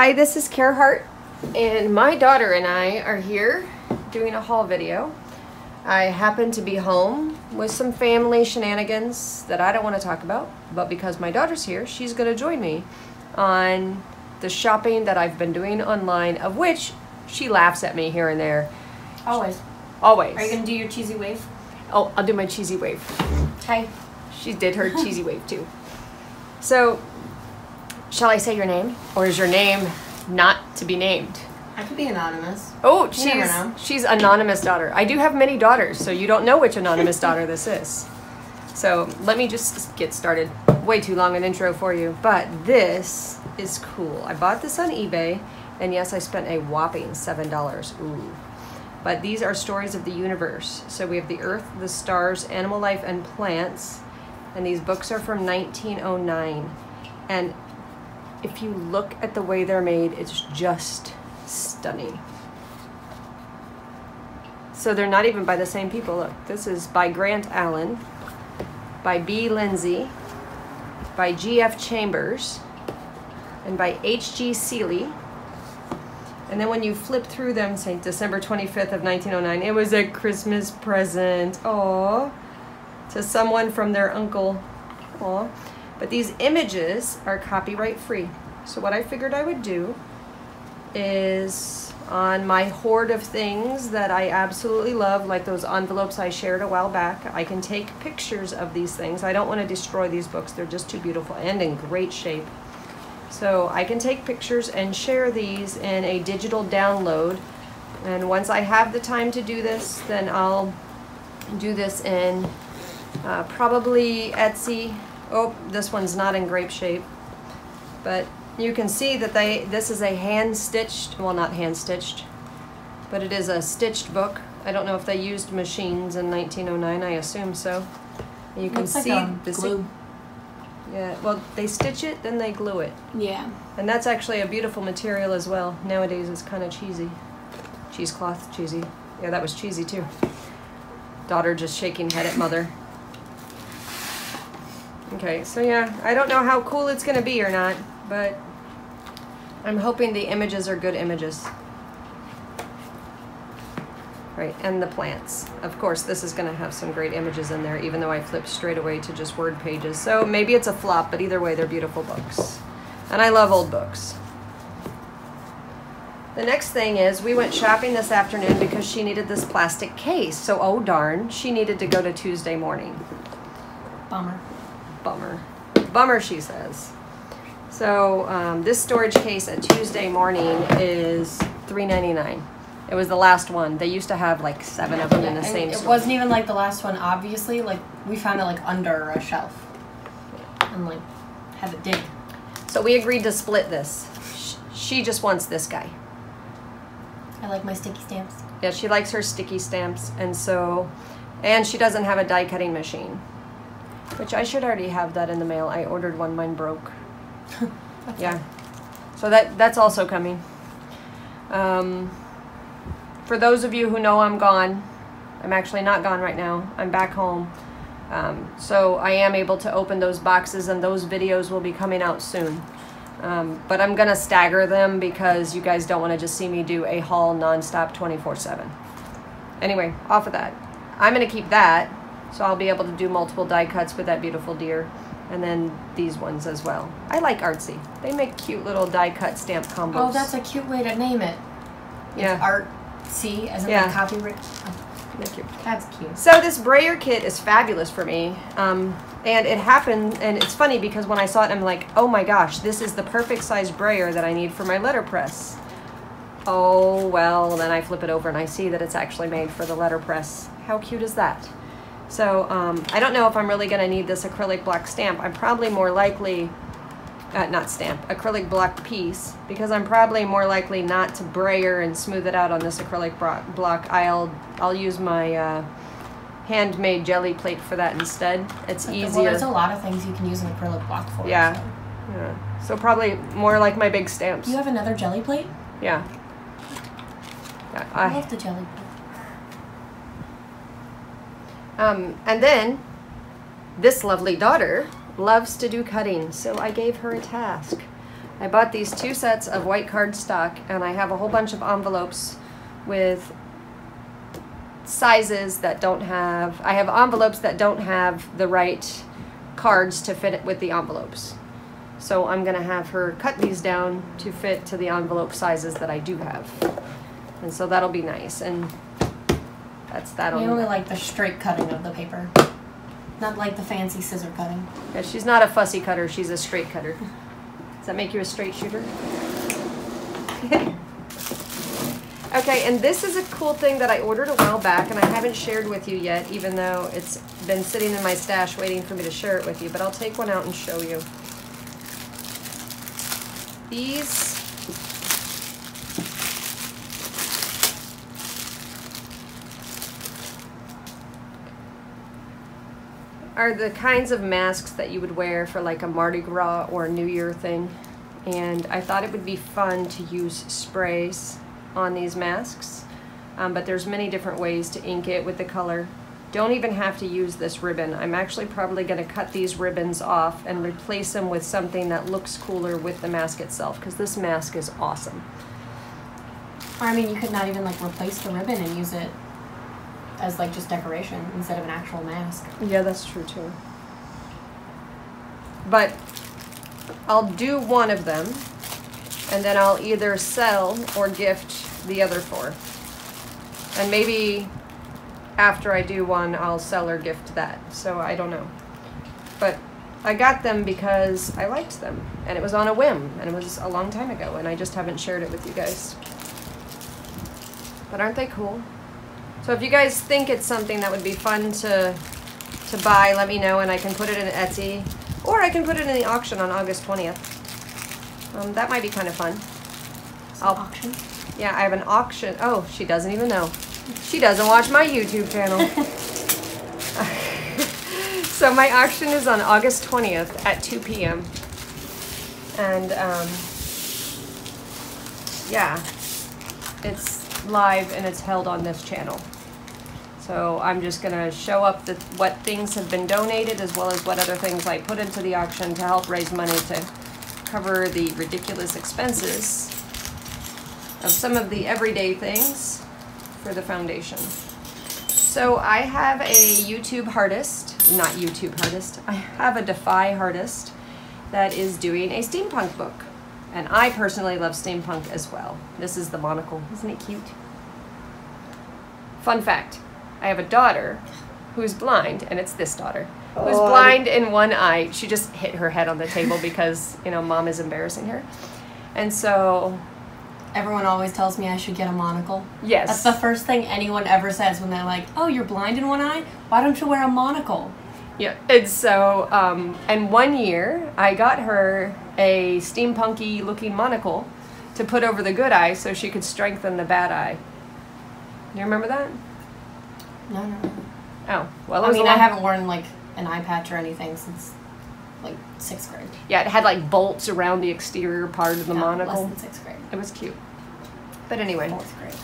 Hi, this is Carehart, and my daughter and I are here doing a haul video. I happen to be home with some family shenanigans that I don't want to talk about, but because my daughter's here, she's going to join me on the shopping that I've been doing online, of which she laughs at me here and there. Always. Always. Are you going to do your cheesy wave? Oh, I'll do my cheesy wave. Hi. She did her cheesy wave too. So, shall I say your name? Or is your name not to be named? I could be anonymous. Oh, she's anonymous daughter. I do have many daughters, so you don't know which anonymous daughter this is. So let me just get started. Way too long an intro for you, but this is cool. I bought this on eBay, and yes, I spent a whopping $7. Ooh. But these are stories of the universe. So we have the earth, the stars, animal life, and plants. And these books are from 1909. And if you look at the way they're made, it's just stunning. So they're not even by the same people. Look, this is by Grant Allen, by B. Lindsay, by G.F. Chambers, and by H.G. Seeley. And then when you flip through them, say December 25th of 1909, it was a Christmas present, aww, to someone from their uncle, aww. But these images are copyright free. So what I figured I would do is on my hoard of things that I absolutely love, like those envelopes I shared a while back, I can take pictures of these things. I don't want to destroy these books. They're just too beautiful and in great shape. So I can take pictures and share these in a digital download. And once I have the time to do this, then I'll do this in probably Etsy. Oh, this one's not in grape shape. But you can see that this is a hand-stitched, well, not hand-stitched, but it is a stitched book. I don't know if they used machines in 1909, I assume so. You can see the glue. Yeah, well, they stitch it, then they glue it. Yeah. And that's actually a beautiful material as well. Nowadays, it's kind of cheesy. Cheesecloth, cheesy. Yeah, that was cheesy, too. Daughter just shaking head at mother. Okay, so yeah, I don't know how cool it's going to be or not, but I'm hoping the images are good images. Right, and the plants. Of course, this is gonna have some great images in there, even though I flipped straight away to just word pages. So maybe it's a flop, but either way, they're beautiful books. And I love old books. The next thing is we went shopping this afternoon because she needed this plastic case. So, oh darn, she needed to go to Tuesday Morning. Bummer. Bummer. Bummer, she says. So this storage case at Tuesday Morning is $3.99. It was the last one. They used to have like 7 of them in the same store. It wasn't even like the last one, obviously. Like, we found it like under a shelf and like have it dig. So we agreed to split this. She just wants this guy. I like my sticky stamps. Yeah, she likes her sticky stamps. And so, and she doesn't have a die cutting machine, which I should already have that in the mail. I ordered one, mine broke. Okay. Yeah. So that's also coming. For those of you who know I'm gone, I'm actually not gone right now. I'm back home. So I am able to open those boxes, and those videos will be coming out soon. But I'm going to stagger them because you guys don't want to just see me do a haul nonstop 24/7. Anyway, off of that. I'm going to keep that, so I'll be able to do multiple die cuts with that beautiful deer, and then these ones as well. I like Artsy. They make cute little die cut stamp combos. Oh, that's a cute way to name it. Yeah. It's art. See, as in yeah. Copyright. Oh, thank you. That's cute. So this brayer kit is fabulous for me, and it happened, and it's funny because when I saw it, I'm like, oh my gosh, this is the perfect size brayer that I need for my letterpress. Oh well, then I flip it over and I see that it's actually made for the letterpress. How cute is that? So I don't know if I'm really going to need this acrylic block stamp. I'm probably more likely, acrylic block piece, because I'm probably more likely not to brayer and smooth it out on this acrylic block. I'll use my handmade jelly plate for that instead. It's easier. Well, there's a lot of things you can use an acrylic block for. Yeah. So. Yeah. So probably more like my big stamps. You have another jelly plate? Yeah. I love the jelly plate. And then this lovely daughter loves to do cutting, so I gave her a task I bought these two sets of white cardstock, and I have a whole bunch of envelopes with sizes that don't have, I have envelopes that don't have the right cards to fit it with the envelopes. So I'm gonna have her cut these down to fit to the envelope sizes that I do have. And so that'll be nice. And that's that. I really like the straight cutting of the paper. Not like the fancy scissor cutting. Yeah, she's not a fussy cutter, she's a straight cutter. Does that make you a straight shooter? Okay, and this is a cool thing that I ordered a while back and I haven't shared with you yet, even though it's been sitting in my stash waiting for me to share it with you, but I'll take one out and show you. These are the kinds of masks that you would wear for like a Mardi Gras or a New Year thing. And I thought it would be fun to use sprays on these masks, but there's many different ways to ink it with the color. Don't even have to use this ribbon. I'm actually probably gonna cut these ribbons off and replace them with something that looks cooler with the mask itself, because this mask is awesome. Or I mean, you could not even like replace the ribbon and use it as like just decoration instead of an actual mask. Yeah, that's true too. But I'll do one of them and then I'll either sell or gift the other four. And maybe after I do one, I'll sell or gift that. So I don't know. But I got them because I liked them and it was on a whim and it was a long time ago and I just haven't shared it with you guys. But aren't they cool? So if you guys think it's something that would be fun to buy, let me know and I can put it in Etsy or I can put it in the auction on August 20th. That might be kind of fun. Auction? Yeah, I have an auction. Oh, she doesn't even know. She doesn't watch my YouTube channel. So my auction is on August 20th at 2 p.m. And yeah, it's live and it's held on this channel. So I'm just gonna show up what things have been donated as well as what other things I put into the auction to help raise money to cover the ridiculous expenses of some of the everyday things for the foundation. So I have a I have a Defy Hartist that is doing a steampunk book. And I personally love steampunk as well. This is the monocle. Isn't it cute? Fun fact, I have a daughter who's blind, and it's this daughter, who's blind in one eye. She just hit her head on the table because, you know, mom is embarrassing her. And so... Everyone always tells me I should get a monocle. Yes. That's the first thing anyone ever says when they're like, oh, you're blind in one eye? Why don't you wear a monocle? Yeah, and so, and one year I got her a steampunky looking monocle to put over the good eye so she could strengthen the bad eye. Do you remember that? No, no. Oh, well, I mean, I haven't worn like an eye patch or anything since like 6th grade. Yeah, it had like bolts around the exterior part of the monocle. Less than 6th grade. It was cute. But anyway. 4th grade.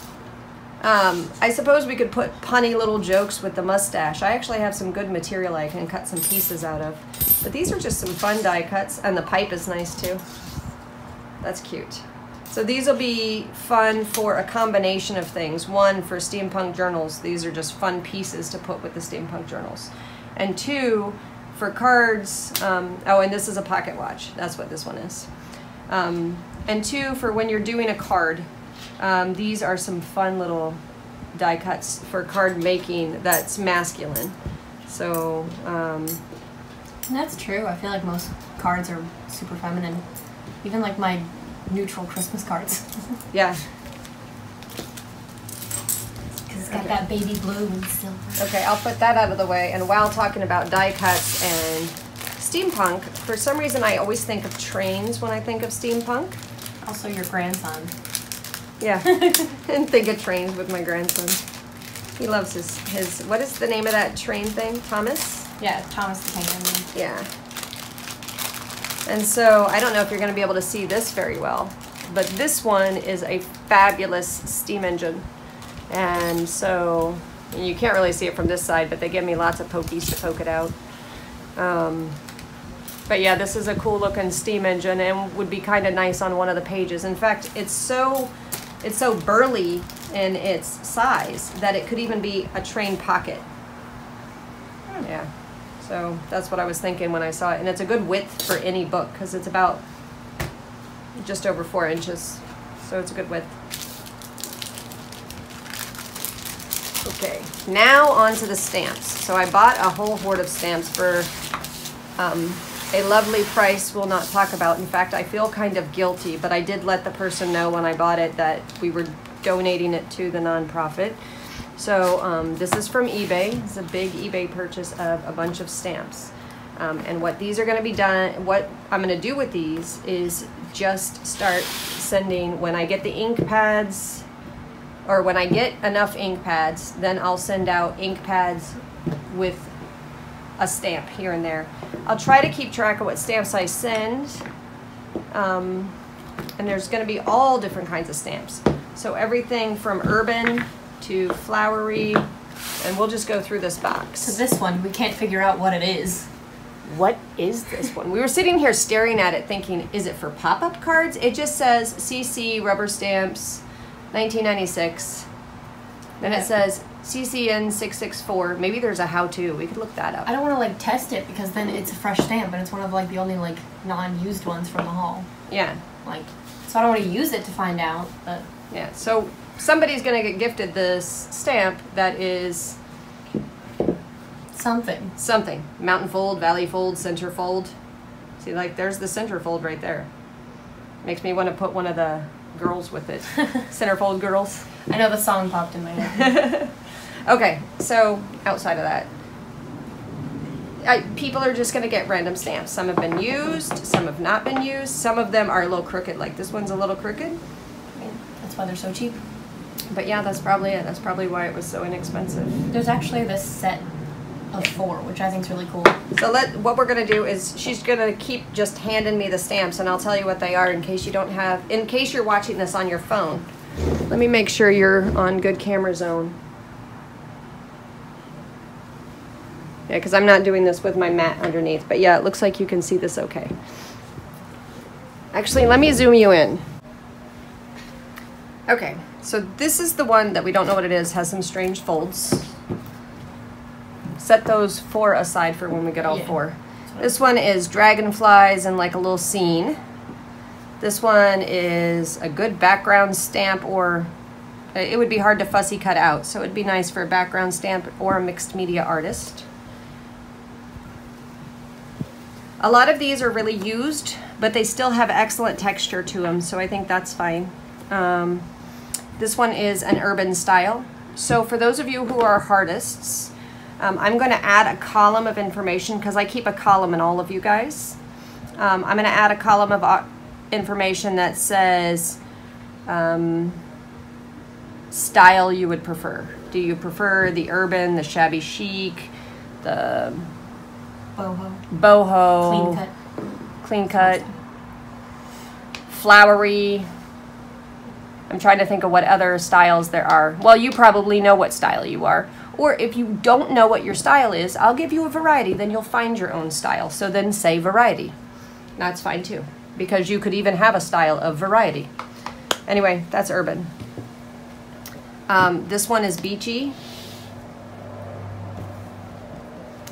I suppose we could put punny little jokes with the mustache. I actually have some good material I can cut some pieces out of. But these are just some fun die cuts, and the pipe is nice too. That's cute. So these will be fun for a combination of things. One, for steampunk journals. These are just fun pieces to put with the steampunk journals. And two, for cards. Oh, and this is a pocket watch. That's what this one is. And two, for when you're doing a card. These are some fun little die cuts for card making that's masculine. So, that's true. I feel like most cards are super feminine. Even like my neutral Christmas cards. Yeah. Because it's got that baby blue and silver. Okay, I'll put that out of the way. And while talking about die cuts and steampunk, for some reason I always think of trains when I think of steampunk. Also your grandson. Yeah, and think of trains with my grandson. He loves his what is the name of that train thing? Thomas? Yeah, Thomas the Tank Engine. Yeah. And so, I don't know if you're going to be able to see this very well, but this one is a fabulous steam engine. And so, you can't really see it from this side, but they give me lots of pokies to poke it out. But yeah, this is a cool looking steam engine and would be kind of nice on one of the pages. In fact, it's so burly in its size that it could even be a train pocket. Yeah, so that's what I was thinking when I saw it. And it's a good width for any book because it's about just over 4 inches. So it's a good width. Okay, now on to the stamps. So I bought a whole hoard of stamps for a lovely price we'll not talk about. In fact, I feel kind of guilty, but I did let the person know when I bought it that we were donating it to the nonprofit. So this is from eBay. It's a big eBay purchase of a bunch of stamps. And what these are going to be done, what I'm going to do with these is just start sending when I get the ink pads, or when I get enough ink pads, then I'll send out ink pads with a stamp here and there. I'll try to keep track of what stamps I send. And there's going to be all different kinds of stamps. So everything from urban to flowery, and we'll just go through this box. So this one, we can't figure out what it is. What is this one? We were sitting here staring at it thinking, is it for pop-up cards? It just says CC Rubber Stamps 1996. Then it says CCN 664. Maybe there's a how-to. We could look that up. I don't want to like test it because then it's a fresh stamp and it's one of like the only like non-used ones from the haul. Yeah. Like, so I don't want to use it to find out. But yeah. So somebody's gonna get gifted this stamp that is something. Something. Mountain fold, valley fold, center fold. See, like there's the center fold right there. Makes me want to put one of the girls with it. Centerfold girls. I know the song popped in my head. Okay, so outside of that, people are just going to get random stamps. Some have been used, some have not been used. Some of them are a little crooked, like this one's a little crooked. Yeah, that's why they're so cheap. But yeah, that's probably it. That's probably why it was so inexpensive. There's actually this set of 4, which I think is really cool. So what we're going to do is she's going to keep just handing me the stamps, and I'll tell you what they are in case you don't have, in case you're watching this on your phone. Let me make sure you're on good camera zone. Yeah, because I'm not doing this with my mat underneath, but yeah, it looks like you can see this okay. Actually, let me zoom you in. Okay, so this is the one that we don't know what it is, has some strange folds. Set those 4 aside for when we get all 4. This one is dragonflies and like a little scene. This one is a good background stamp, or it would be hard to fussy cut out, so it'd be nice for a background stamp or a mixed media artist. A lot of these are really used, but they still have excellent texture to them, so I think that's fine. This one is an urban style. So for those of you who are artists, I'm going to add a column of information because I keep a column in all of you guys. I'm going to add a column of information that says style you would prefer. Do you prefer the urban, the shabby chic, the boho, clean cut, flowery? I'm trying to think of what other styles there are. Well, you probably know what style you are. Or if you don't know what your style is, I'll give you a variety, then you'll find your own style. So then say variety. That's fine too, because you could even have a style of variety. Anyway, that's urban. This one is beachy.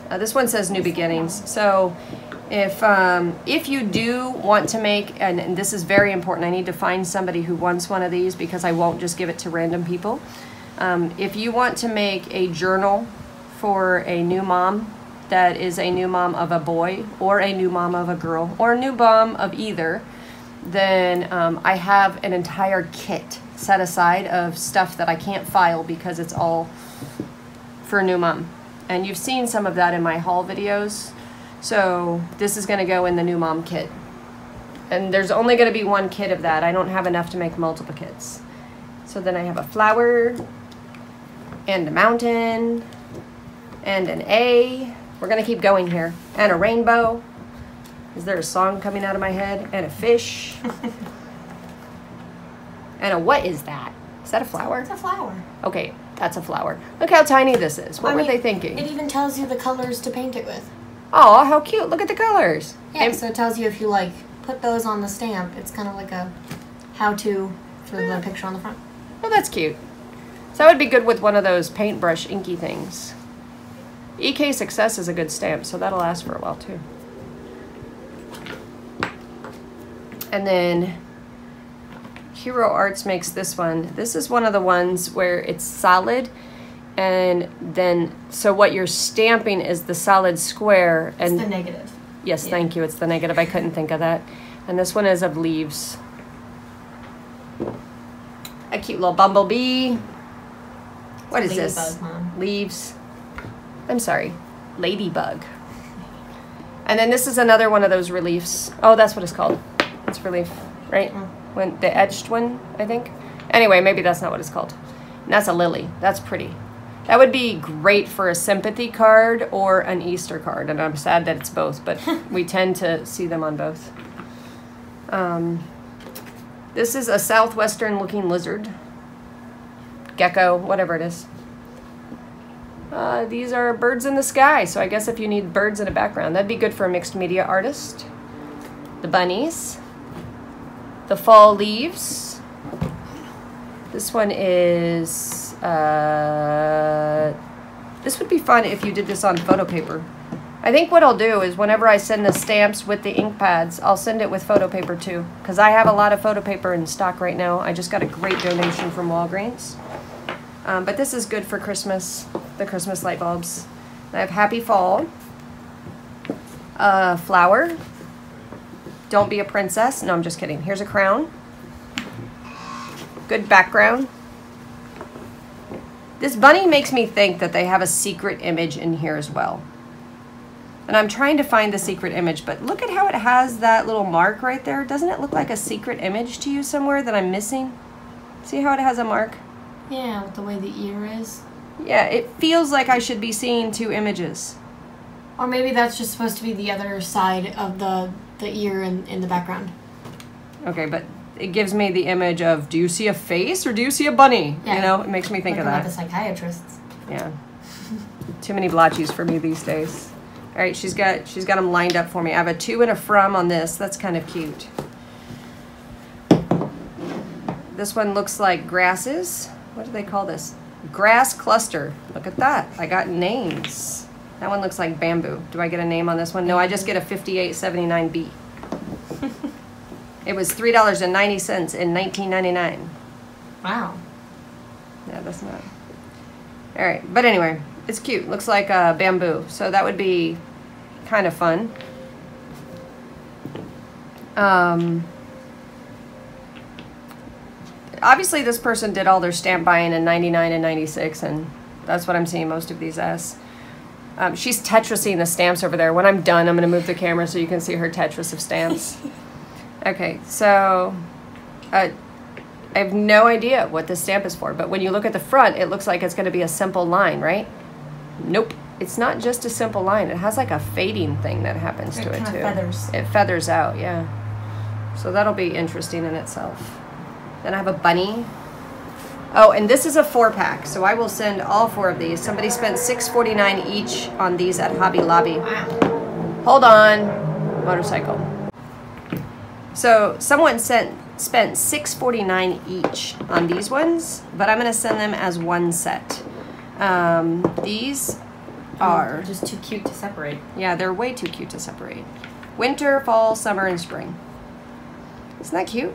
This one says new beginnings. So if you do want to make, and this is very important, I need to find somebody who wants one of these because I won't just give it to random people. If you want to make a journal for a new mom that is a new mom of a boy or a new mom of a girl or a new mom of either, then I have an entire kit set aside of stuff that I can't file because it's all for new mom. And you've seen some of that in my haul videos. So this is going to go in the new mom kit. And there's only going to be one kit of that. I don't have enough to make multiple kits. So then I have a flower, and a mountain, and an A. We're gonna keep going here. And a rainbow. Is there a song coming out of my head? And a fish. And a what is that? Is that a flower? It's a flower. Okay, that's a flower. Look how tiny this is. What were they thinking? It even tells you the colors to paint it with. Oh, how cute. Look at the colors. Yeah, and so it tells you if you like put those on the stamp. It's kind of like a how-to for the picture on the front. Well, that's cute. So that would be good with one of those paintbrush inky things. EK Success is a good stamp, so that'll last for a while too. And then Hero Arts makes this one. This is one of the ones where it's solid, and then so what you're stamping is the solid square. And it's the negative. Yes, yeah. Thank you. It's the negative. I couldn't think of that. And this one is of leaves. A cute little bumblebee. What is this? Ladybug, Mom. Leaves. I'm sorry, ladybug. And then this is another one of those reliefs. Oh, that's what it's called. It's relief, right? When the etched one, I think. Anyway, maybe that's not what it's called. And that's a lily. That's pretty. That would be great for a sympathy card or an Easter card. And I'm sad that it's both, but we tend to see them on both. This is a southwestern looking lizard. Gecko, whatever it is. These are birds in the sky, so I guess if you need birds in a background, that'd be good for a mixed media artist. The bunnies. The fall leaves. This one is... this would be fun if you did this on photo paper. I think what I'll do is whenever I send the stamps with the ink pads, I'll send it with photo paper too, because I have a lot of photo paper in stock right now. I just got a great donation from Walgreens. But this is good for Christmas, the Christmas light bulbs. I have Happy Fall, Flower, Don't Be a Princess. No, I'm just kidding. Here's a crown. Good background. This bunny makes me think that they have a secret image in here as well. And I'm trying to find the secret image, but look at how it has that little mark right there. Doesn't it look like a secret image to you somewhere that I'm missing? See how it has a mark? Yeah, with the way the ear is. Yeah, it feels like I should be seeing two images. Or maybe that's just supposed to be the other side of the ear in the background. Okay, but it gives me the image of, do you see a face or do you see a bunny? Yeah. You know, it makes me think of that. Like the psychiatrists. Yeah. Too many blotchies for me these days. All right, she's got them lined up for me. I have a to and a from on this. That's kind of cute. This one looks like grasses. What do they call this? Grass cluster. Look at that. I got names. That one looks like bamboo. Do I get a name on this one? No, I just get a 5879B. It was $3.90 in 1999. Wow. Yeah, that's not. All right, but anyway, it's cute. Looks like bamboo. So that would be kind of fun. Obviously, this person did all their stamp buying in 99 and 96, and that's what I'm seeing most of these as. She's Tetrising the stamps over there. When I'm done, I'm going to move the camera so you can see her Tetris of stamps. Okay, so I have no idea what this stamp is for, but when you look at the front, it looks like it's going to be a simple line, right? Nope. It's not just a simple line. It has like a fading thing that happens to it, too. It feathers. It feathers out, yeah. So that'll be interesting in itself. Then I have a bunny. Oh, and this is a 4-pack, so I will send all 4 of these. Somebody spent $6.49 each on these at Hobby Lobby. Wow. Hold on, motorcycle. So someone spent $6.49 each on these ones, but I'm gonna send them as one set. These are just too cute to separate. Yeah, they're way too cute to separate. Winter, fall, summer, and spring. Isn't that cute?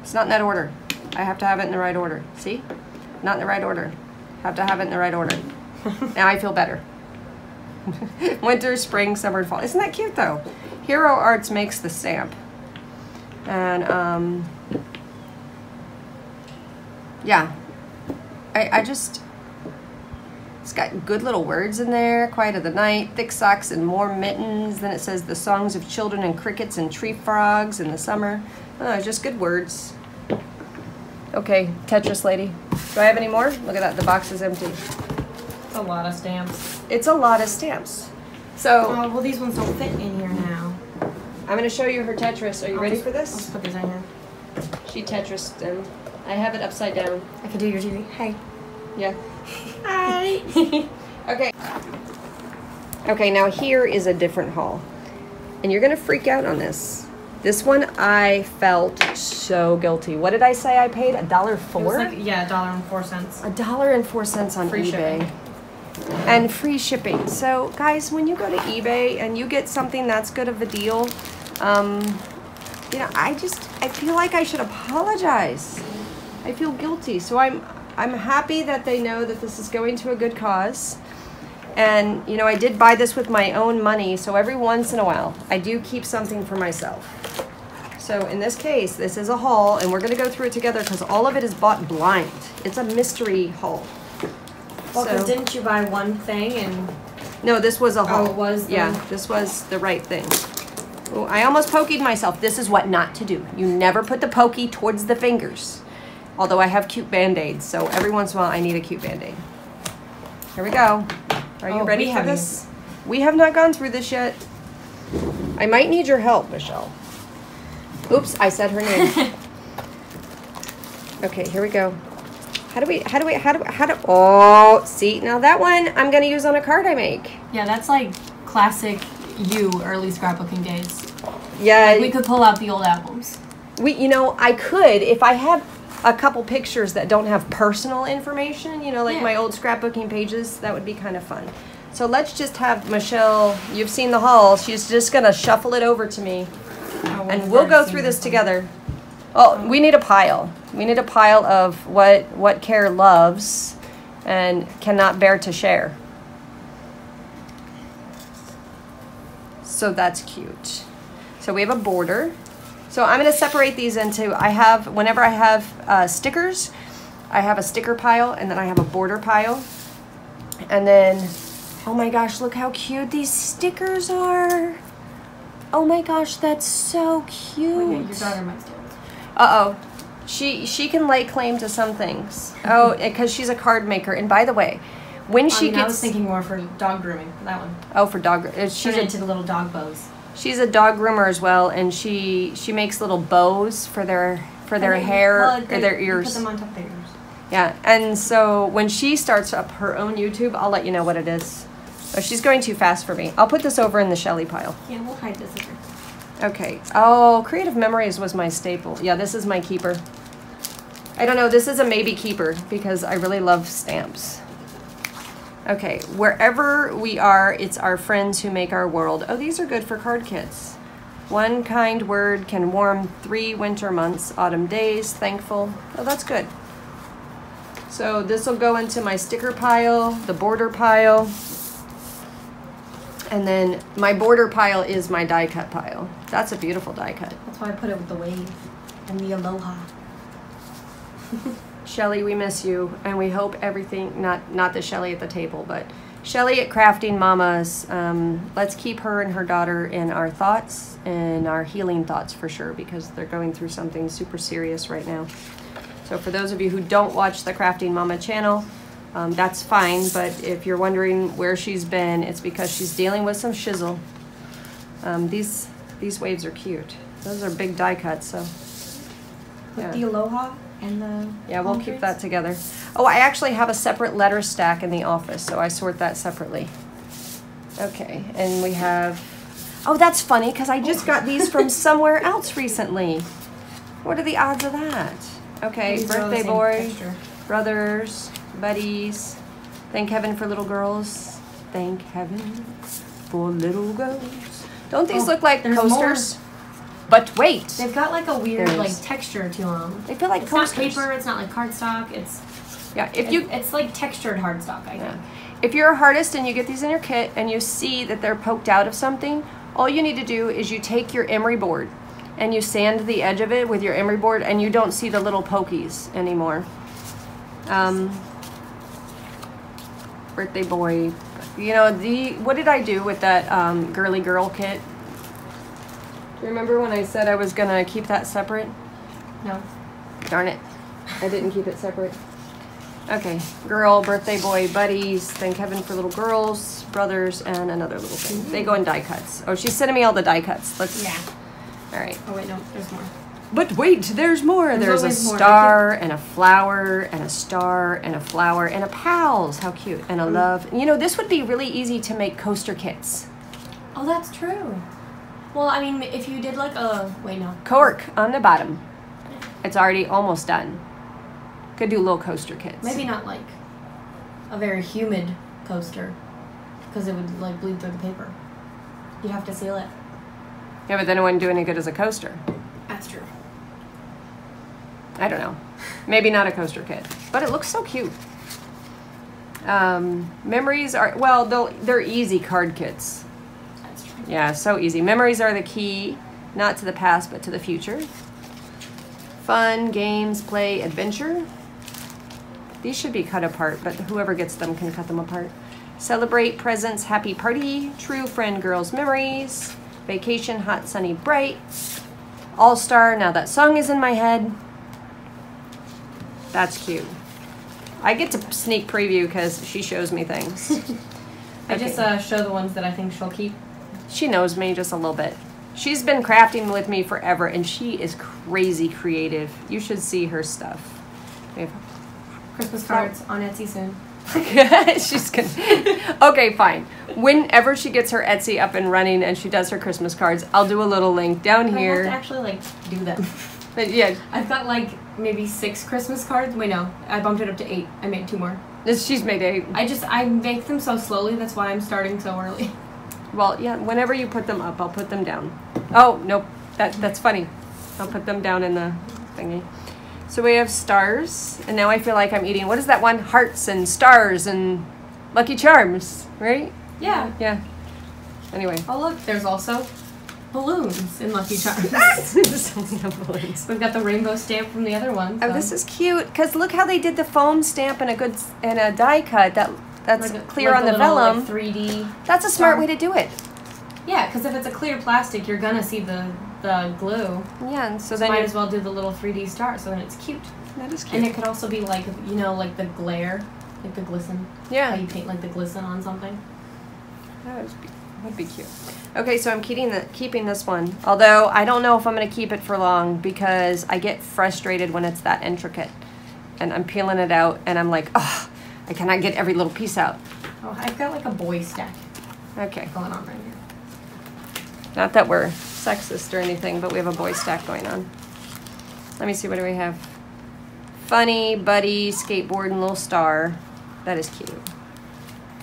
It's not in that order. I have to have it in the right order. See? Not in the right order. Have to have it in the right order. Now I feel better. Winter, spring, summer, and fall. Isn't that cute, though? Hero Arts makes the stamp. And, yeah. I just... It's got good little words in there. Quiet of the night, thick socks, and more mittens. Then it says the songs of children and crickets and tree frogs in the summer. Oh, just good words. Okay, Tetris lady. Do I have any more? Look at that. The box is empty. It's a lot of stamps. It's a lot of stamps. So. Oh, well, these ones don't fit in here now. I'm going to show you her Tetris. Are you ready for this? I'll just put these in here. She Tetrised them. I have it upside down. I can do your TV. Hi. Yeah. Hi. Okay. Okay, now here is a different haul. And you're gonna freak out on this. This one I felt so guilty. What did I say I paid? $1.04? Like, yeah, $1.04. $1.04 on free eBay. Shipping. And free shipping. So guys, when you go to eBay and you get something that's good of a deal, you know, I feel like I should apologize. I feel guilty. So I'm happy that they know that this is going to a good cause. And, you know, I did buy this with my own money, so every once in a while, I do keep something for myself. So in this case, this is a haul, and we're going to go through it together because all of it is bought blind. It's a mystery haul. Well, because didn't you buy one thing and... No, this was a haul. Oh, it was the... Yeah, this was the right thing. Oh, I almost pokeyed myself. This is what not to do. You never put the pokey towards the fingers. Although I have cute Band-Aids, so every once in a while I need a cute Band-Aid. Here we go. Are you ready for this? We have not gone through this yet. I might need your help, Michelle. Oops, I said her name. Okay, here we go. How do oh, see, now that one I'm gonna use on a card I make. Yeah, that's like classic you early scrapbooking days. Yeah. Like we could pull out the old albums. You know, I could if I had a couple pictures that don't have personal information, you know, like my old scrapbooking pages. That would be kind of fun. So let's just have Michelle, you've seen the haul, she's just gonna shuffle it over to me and we'll go through this together. Oh, we need a pile. We need a pile of what Care loves and cannot bear to share. So that's cute. So we have a border. So I'm going to separate these into, whenever I have stickers, I have a sticker pile and then I have a border pile. And then, oh my gosh, look how cute these stickers are. Oh my gosh, that's so cute. Wait, your daughter might steal it. Uh-oh. She can lay claim to some things. Oh, because she's a card maker. And by the way, when she gets... I was thinking more for dog grooming, that one. Oh, for dog grooming. She's into the little dog bows. She's a dog groomer as well, and she makes little bows for their hair or their ears. Put them on top of their ears. Yeah, and so when she starts up her own YouTube, I'll let you know what it is. Oh, she's going too fast for me. I'll put this over in the Shelley pile. Yeah, we'll hide this here. Okay. Oh, Creative Memories was my staple. Yeah, this is my keeper. I don't know. This is a maybe keeper because I really love stamps. Okay, wherever we are, it's our friends who make our world. Oh, these are good for card kits. One kind word can warm 3 winter months, autumn days, thankful. Oh, that's good. So this will go into my sticker pile, the border pile, and then my border pile is my die cut pile. That's a beautiful die cut. That's why I put it with the wave and the aloha. Shelley, we miss you, and we hope everything, not the Shelley at the table, but Shelley at Crafting Mamas, let's keep her and her daughter in our thoughts and our healing thoughts for sure, because they're going through something super serious right now. So for those of you who don't watch the Crafting Mama channel, that's fine, but if you're wondering where she's been, it's because she's dealing with some shizzle. These waves are cute. Those are big die cuts, so. With the aloha? And yeah, we'll keep that together. Oh, I actually have a separate letter stack in the office, so I sort that separately. Okay, and we have... Oh, that's funny, because I just got these from somewhere else recently. What are the odds of that? Okay, these birthday boy, picture. Brothers, buddies, thank heaven for little girls. Thank heaven for little girls. Don't these look like coasters? More. But wait, they've got like a weird like texture to them. They feel like it's not paper. It's not like cardstock. It's it's like textured hardstock. I think. If you're a Hartist and you get these in your kit and you see that they're poked out of something, all you need to do is you take your emery board and you sand the edge of it with your emery board, and you don't see the little pokies anymore. Birthday boy, you know what did I do with that girly girl kit? Remember when I said I was gonna keep that separate? No. Darn it. I didn't keep it separate. Okay. Girl, birthday boy, buddies, thank heaven for little girls, brothers, and another little thing. Mm-hmm. They go in die cuts. Oh, she's sending me all the die cuts. Let's... Yeah. All right. Oh, wait, no. There's more. But wait, there's more. There's a star and a flower and a star and a flower and a pals. How cute. And a love. You know, this would be really easy to make coaster kits. Oh, that's true. Well, I mean, if you did like a... Wait, no. Cork on the bottom. It's already almost done. Could do little coaster kits. Maybe not like a very humid coaster, because it would like bleed through the paper. You'd have to seal it. Yeah, but then it wouldn't do any good as a coaster. That's true. I don't know. Maybe not a coaster kit, but it looks so cute. Memories are, well, they're easy card kits. That's true. Yeah, so easy. Memories are the key, not to the past, but to the future. Fun, games, play, adventure. These should be cut apart, but whoever gets them can cut them apart. Celebrate, presents, happy party, true friend, girls, memories, vacation, hot, sunny, bright, all-star, now that song is in my head. That's cute. I get to sneak preview because she shows me things. I just show the ones that I think she'll keep. She knows me just a little bit. She's been crafting with me forever, and she is crazy creative. You should see her stuff. We have Christmas cards on Etsy soon. She's gonna... Okay, fine. Whenever she gets her Etsy up and running and she does her Christmas cards, I'll do a little link down here. I have to actually like do them. But yeah, I've got like maybe 6 Christmas cards. Wait, no, I bumped it up to 8. I made 2 more. She's made 8. I make them so slowly. That's why I'm starting so early. Well, yeah. Whenever you put them up, I'll put them down. Oh nope, that's funny. I'll put them down in the thingy. So we have stars, and now I feel like I'm eating, what is that one? Hearts and stars and Lucky Charms, right? Yeah. Yeah. Anyway. Oh, look, there's also balloons in Lucky Charms. Balloons. We've got the rainbow stamp from the other one. So. Oh, this is cute, because look how they did the foam stamp and a die cut that's like clear on the vellum. Like 3D. That's a smart way to do it. Yeah, because if it's a clear plastic, you're going to see the glue. Yeah, and so then might as well do the little 3D star, so then it's cute. That is cute. And it could also be like, you know, like the glare, like the glisten. Yeah. How you paint like the glisten on something. That would be cute. Okay, so I'm keeping this one. Although, I don't know if I'm going to keep it for long, because I get frustrated when it's that intricate. And I'm peeling it out, and I'm like, oh, I cannot get every little piece out. Oh, I've got like a boy stack. Okay. Going on right here. Not that we're sexist or anything, but we have a boy stack going on. Let me see, what do we have? Funny, buddy, skateboard, and little star. That is cute.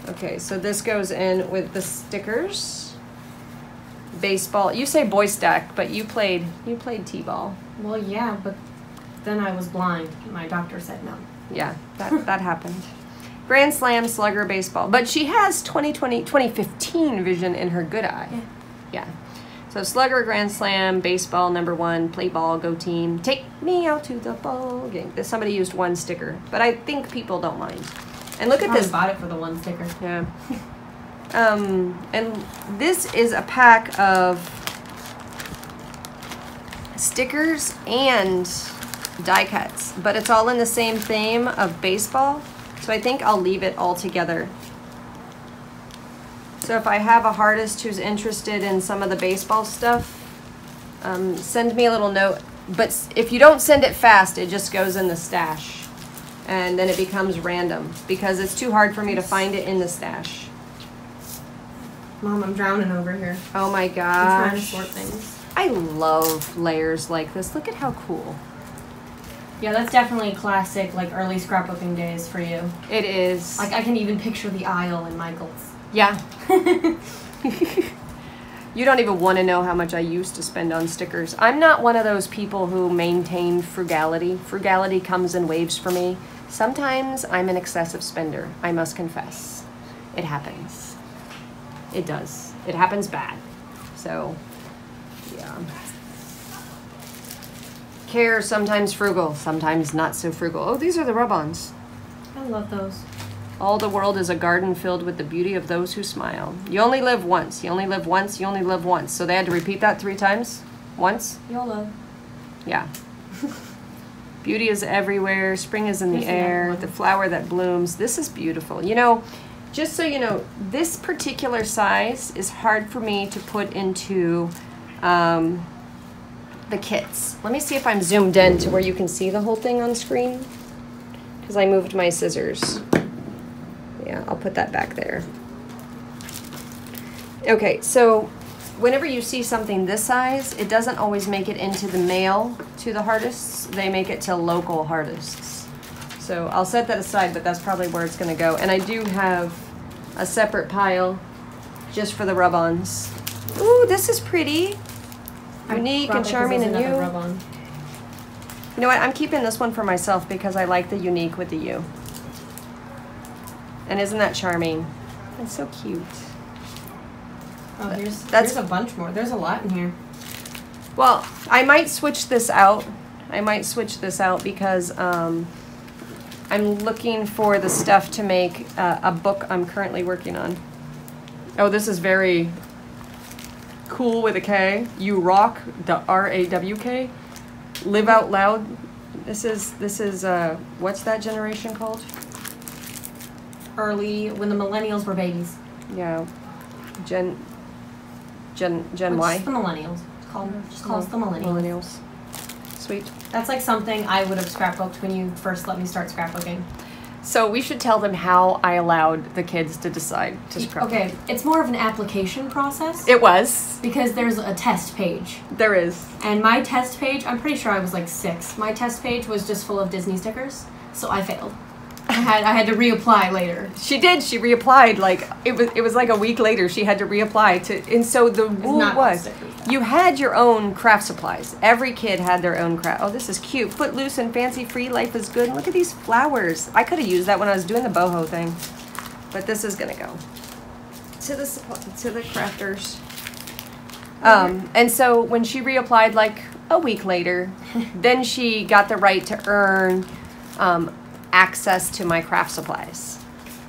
Okay, so this goes in with the stickers. Baseball. You say boy stack, but you played t-ball. Well, yeah, but then I was blind. My doctor said no. Yeah, that happened. Grand slam, slugger, baseball. But she has 2015 vision in her good eye. Yeah. Yeah. So slugger, grand slam, baseball, #1, play ball, go team, take me out to the ball game. Somebody used one sticker, but I think people don't mind. And look at this. I bought it for the one sticker. Yeah. And this is a pack of stickers and die cuts, but it's all in the same theme of baseball. So I think I'll leave it all together. So if I have a Hartist who's interested in some of the baseball stuff, send me a little note. But if you don't send it fast, it just goes in the stash. And then it becomes random, because it's too hard for me to find it in the stash. Mom, I'm drowning over here. Oh my gosh. I'm trying to sort things. I love layers like this. Look at how cool. Yeah, that's definitely a classic, like, early scrapbooking days for you. It is. Like, I can even picture the aisle in Michael's. Yeah. You don't even want to know how much I used to spend on stickers. I'm not one of those people who maintain frugality. Frugality comes in waves for me. Sometimes I'm an excessive spender. I must confess. It happens. It does. It happens bad. So, yeah. Care, sometimes frugal, sometimes not so frugal. Oh, these are the rub-ons. I love those. All the world is a garden filled with the beauty of those who smile. You only live once. You only live once. You only live once. So they had to repeat that 3 times? Once? YOLO. Yeah. Beauty is everywhere. Spring is in the air. The flower that blooms. This is beautiful. You know, just so you know, this particular size is hard for me to put into the kits. Let me see if I'm zoomed in to where you can see the whole thing on screen, because I moved my scissors. Yeah, I'll put that back there. Okay, so whenever you see something this size, it doesn't always make it into the mail to the Hartists. They make it to local Hartists. So I'll set that aside, but that's probably where it's gonna go. And I do have a separate pile just for the rub-ons. Ooh, this is pretty. Unique and charming and you. You know what, I'm keeping this one for myself because I like the unique with the you. And isn't that charming? That's so cute. Oh, there's a bunch more. There's a lot in here. Well, I might switch this out. I might switch this out because I'm looking for the stuff to make a book I'm currently working on. Oh, this is very cool with a K. You rock, the R-A-W-K. Live Out Loud. This is what's that generation called? Early, when the millennials were babies. Yeah. Gen Y? Just the millennials. Just call us the millennials. Sweet. That's like something I would have scrapbooked when you first let me start scrapbooking. So we should tell them how I allowed the kids to decide to scrapbook. Okay, it's more of an application process. It was. Because there's a test page. There is. And my test page, I'm pretty sure I was like 6. My test page was just full of Disney stickers, so I failed. I had to reapply later. She did. She reapplied like it was like a week later. She had to reapply to, and so the rule was you had your own craft supplies. Every kid had their own craft. Oh, this is cute. Footloose and fancy free. Life is good. And look at these flowers. I could have used that when I was doing the boho thing, but this is gonna go to the crafters. And so when she reapplied like a week later, then she got the right to earn. Access to my craft supplies,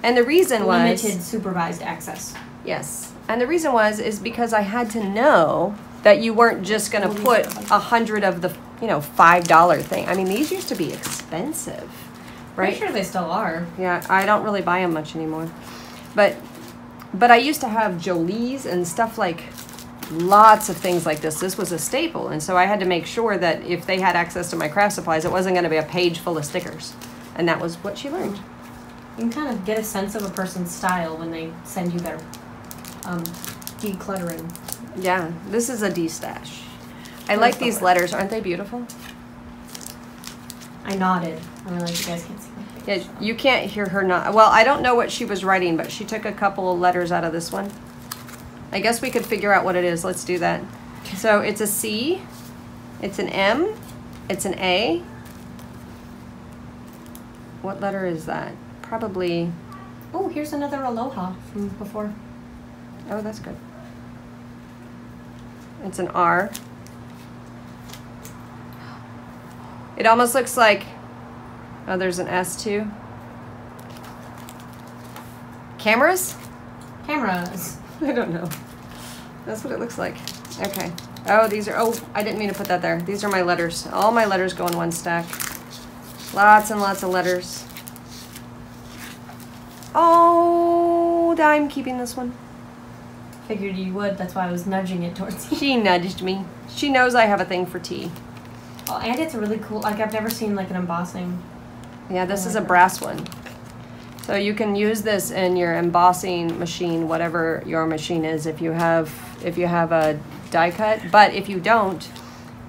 and the reason was limited supervised access. Yes, and the reason was because I had to know that you weren't just going to put 100 of the $5 thing. I mean, these used to be expensive, right? I'm sure they still are. Yeah, I don't really buy them much anymore, but I used to have Jolie's and stuff like lots of things like this. This was a staple, and so I had to make sure that if they had access to my craft supplies, it wasn't going to be a page full of stickers. And that was what she learned. You can kind of get a sense of a person's style when they send you their decluttering. Yeah, this is a de-stash. I like these letters. Aren't they beautiful? I nodded. I realized you guys can't see my face. Yeah, you can't hear her nod. Well, I don't know what she was writing, but she took a couple of letters out of this one. I guess we could figure out what it is. Let's do that. So it's a C, it's an M, it's an A. What letter is that? Probably. Oh, here's another Aloha from before. Oh, that's good. It's an R. It almost looks like. Oh, there's an S too. Cameras? Cameras. I don't know. That's what it looks like. Okay. Oh, these are. Oh, I didn't mean to put that there. These are my letters. All my letters go in one stack. Lots and lots of letters. Oh, I'm keeping this one. Figured you would. That's why I was nudging it towards you. She nudged me. She knows I have a thing for tea. Oh, and it's a really cool, like I've never seen like an embossing. Yeah, this is a brass one. So you can use this in your embossing machine, whatever your machine is, if you have a die cut. But if you don't,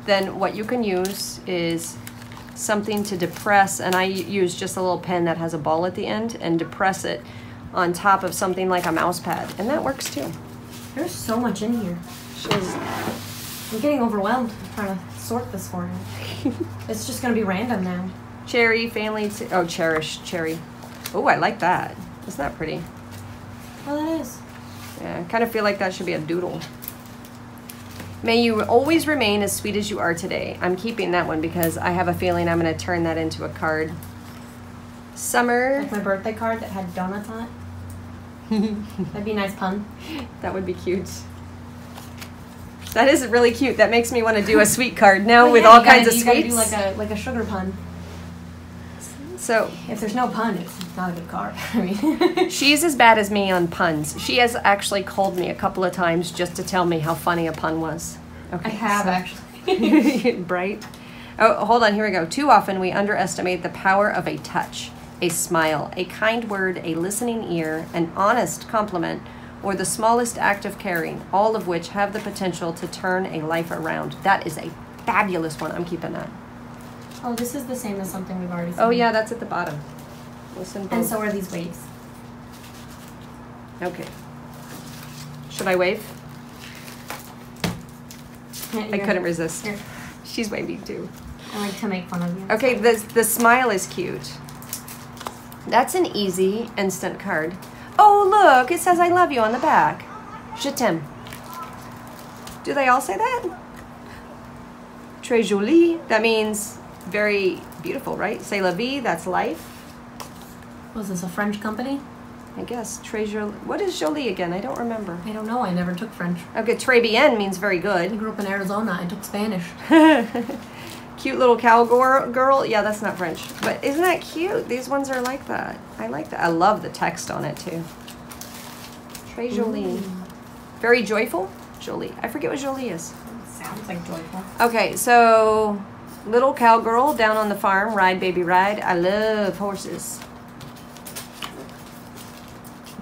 then what you can use is something to depress, and I use just a little pen that has a ball at the end and depress it on top of something like a mouse pad, and that works too. There's so much in here. I'm getting overwhelmed trying to sort this for you. It's just gonna be random now. Cherry, family, oh, cherish, cherry. Oh, I like that. Isn't that pretty? Oh, that is. Yeah, I kind of feel like that should be a doodle. May you always remain as sweet as you are today. I'm keeping that one because I have a feeling I'm going to turn that into a card. Summer. Like my birthday card that had donuts on it. That'd be a nice pun. That would be cute. That is really cute. That makes me want to do a sweet card now. Well, yeah, with all kinds of sweets. You gotta do like a sugar pun. So if there's no pun, it's not a good card. I mean, she's as bad as me on puns. She has actually called me a couple of times just to tell me how funny a pun was. Okay, I have actually. Bright. Oh, hold on, here we go. Too often we underestimate the power of a touch, a smile, a kind word, a listening ear, an honest compliment, or the smallest act of caring, all of which have the potential to turn a life around. That is a fabulous one. I'm keeping that. Oh, this is the same as something we've already seen. Oh, yeah, that's at the bottom. Listen, and so are these waves. Okay. Should I wave? I couldn't resist. Here. She's waving, too. I like to make fun of you. Okay, the smile is cute. That's an easy instant card. Oh, look, it says I love you on the back. Je t'aime. Do they all say that? Très jolie. That means very beautiful, right? C'est la vie, that's life. Was this a French company? I guess. Très jolie. What is jolie again? I don't remember. I don't know. I never took French. Okay, très bien means very good. I grew up in Arizona. I took Spanish. Cute little cowgirl. Yeah, that's not French. But isn't that cute? These ones are like that. I like that. I love the text on it, too. Très jolie. Mm. Very joyful? Jolie. I forget what jolie is. Sounds like joyful. Okay, so little cowgirl down on the farm. Ride, baby, ride. I love horses.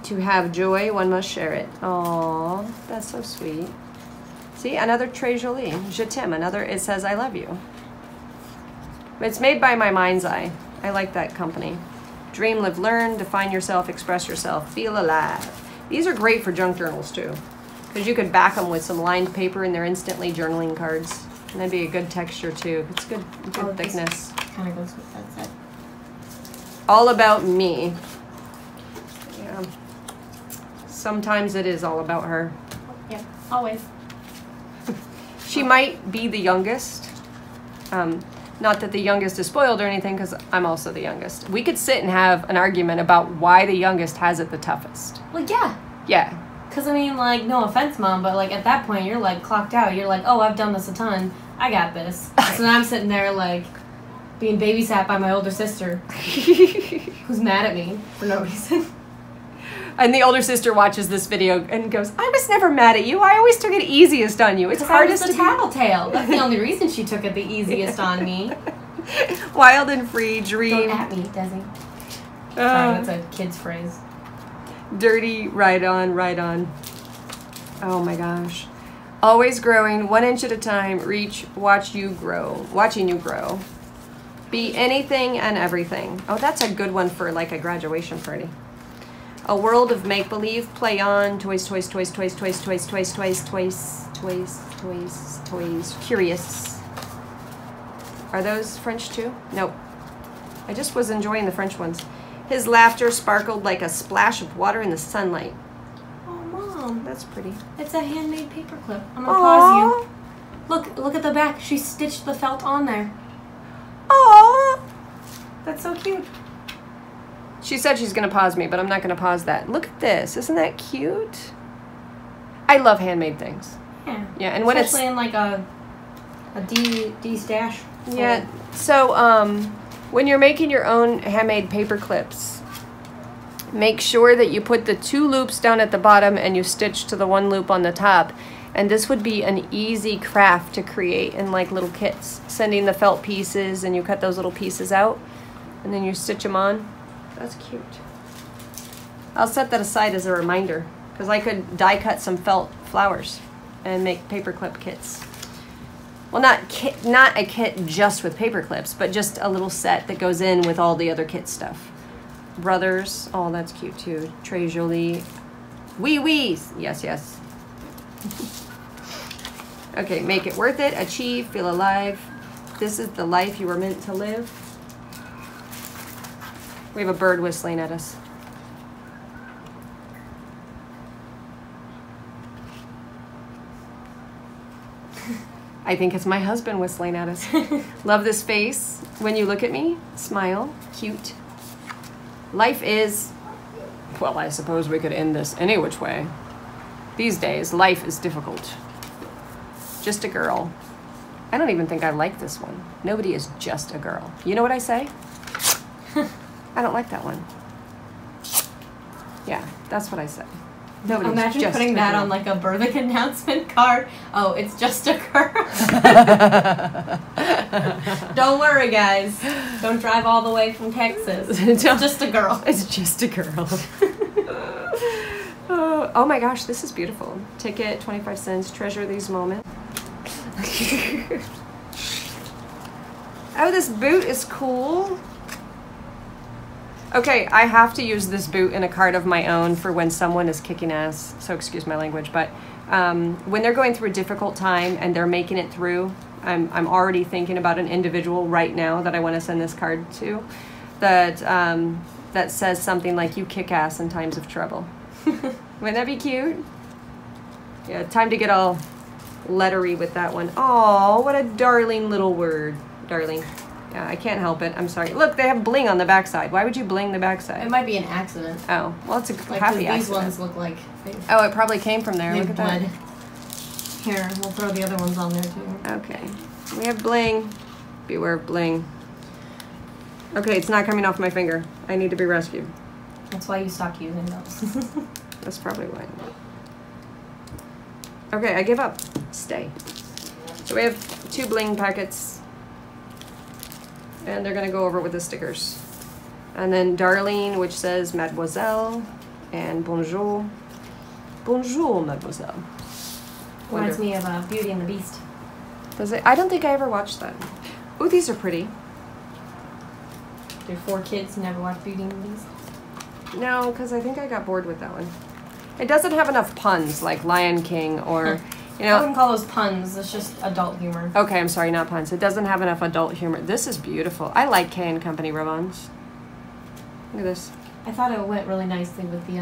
To have joy, one must share it. Aww, that's so sweet. See, another très jolie. Je t'aime. Another, it says I love you. It's made by My Mind's Eye. I like that company. Dream, live, learn, define yourself, express yourself, feel alive. These are great for junk journals, too, because you could back them with some lined paper and they're instantly journaling cards. And that'd be a good texture, too. It's good thickness. Kind of goes with that set. All about me. Yeah. Sometimes it is all about her. Yeah, always. She might be the youngest. Not that the youngest is spoiled or anything, because I'm also the youngest. We could sit and have an argument about why the youngest has it the toughest. Well, yeah. Yeah. Because, I mean, like, no offense, Mom, but, like, at that point, you're, like, clocked out. You're like, oh, I've done this a ton. I got this. So now I'm sitting there, like, being babysat by my older sister who's mad at me for no reason. And the older sister watches this video and goes, I was never mad at you. I always took it easiest on you. It's hardest to tattletale. That's the only reason she took it the easiest on me. Wild and free dream. Don't at me, Desi. Sorry, that's a kid's phrase. Dirty, right on, right on. Oh my gosh. Always growing, 1 inch at a time. Reach, watch you grow. Watching you grow. Be anything and everything. Oh, that's a good one for like a graduation party. A world of make-believe, play on, toys, toys, toys, toys, toys, toys, toys, toys, toys, toys, toys, toys, curious. Are those French too? Nope. I just was enjoying the French ones. His laughter sparkled like a splash of water in the sunlight. Oh, Mom. That's pretty. It's a handmade paperclip. I'm gonna pause you. Look at the back. She stitched the felt on there. Aww. That's so cute. She said she's going to pause me, but I'm not going to pause that. Look at this. Isn't that cute? I love handmade things. Yeah. Yeah, and when especially it's in like a D stash. Yeah. So, when you're making your own handmade paper clips, make sure that you put the two loops down at the bottom and you stitch to the one loop on the top. And this would be an easy craft to create in like little kits, sending the felt pieces and you cut those little pieces out and then you stitch them on. That's cute. I'll set that aside as a reminder because I could die cut some felt flowers and make paperclip kits. Well, not a kit just with paperclips, but just a little set that goes in with all the other kit stuff. Brothers. Oh, that's cute too. Très jolie. Wee wees. Yes, yes. Okay, make it worth it. Achieve. Feel alive. This is the life you were meant to live. We have a bird whistling at us. I think it's my husband whistling at us. Love this face. When you look at me, smile. Cute. Life is, well, I suppose we could end this any which way. These days, life is difficult. Just a girl. I don't even think I like this one. Nobody is just a girl. You know what I say? I don't like that one. Yeah, that's what I said. Nobody's imagine just putting that on like a birthday announcement card. Oh, it's just a girl. Don't worry, guys. Don't drive all the way from Texas. It's just a girl. It's just a girl. Oh my gosh, this is beautiful. Ticket, 25 cents. Treasure these moments. Oh, this boot is cool. Okay, I have to use this boot in a card of my own for when someone is kicking ass, so excuse my language, but when they're going through a difficult time and they're making it through, I'm already thinking about an individual right now that I want to send this card to that, that says something like, you kick ass in times of trouble. Wouldn't that be cute? Yeah, time to get all lettery with that one. Oh, what a darling little word, darling. Yeah, I can't help it. I'm sorry. Look, they have bling on the backside. Why would you bling the backside? It might be an accident. Oh, well, it's a like, happy accident. These ones look like... Oh, it probably came from there. Look at blood. That. Here, we'll throw the other ones on there, too. Okay. We have bling. Beware of bling. Okay, it's not coming off my finger. I need to be rescued. That's why you stopped using those. That's probably why. Okay, I give up. Stay. So we have 2 bling packets. And they're going to go over with the stickers. And then Darlene, which says Mademoiselle, and Bonjour. Bonjour, Mademoiselle. Reminds me of Beauty and the Beast. Does it? I don't think I ever watched that. Ooh, these are pretty. Your 4 kids never watched Beauty and the Beast? No, because I think I got bored with that one. It doesn't have enough puns, like Lion King or... You know, I wouldn't call those puns. It's just adult humor. Okay, I'm sorry, not puns. It doesn't have enough adult humor. This is beautiful. I like K and Company ribbons. Look at this. I thought it went really nicely with the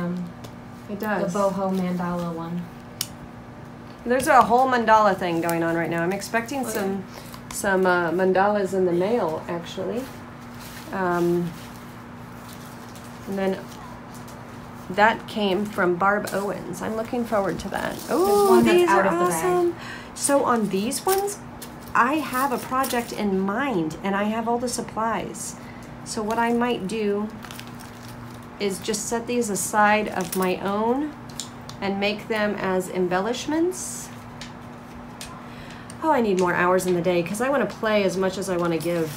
It does. The boho mandala one. There's a whole mandala thing going on right now. I'm expecting some mandalas in the mail actually. And then. That came from Barb Owens. I'm looking forward to that. Oh, these are awesome. So on these ones, I have a project in mind and I have all the supplies. So what I might do is just set these aside of my own and make them as embellishments. Oh, I need more hours in the day because I want to play as much as I want to give.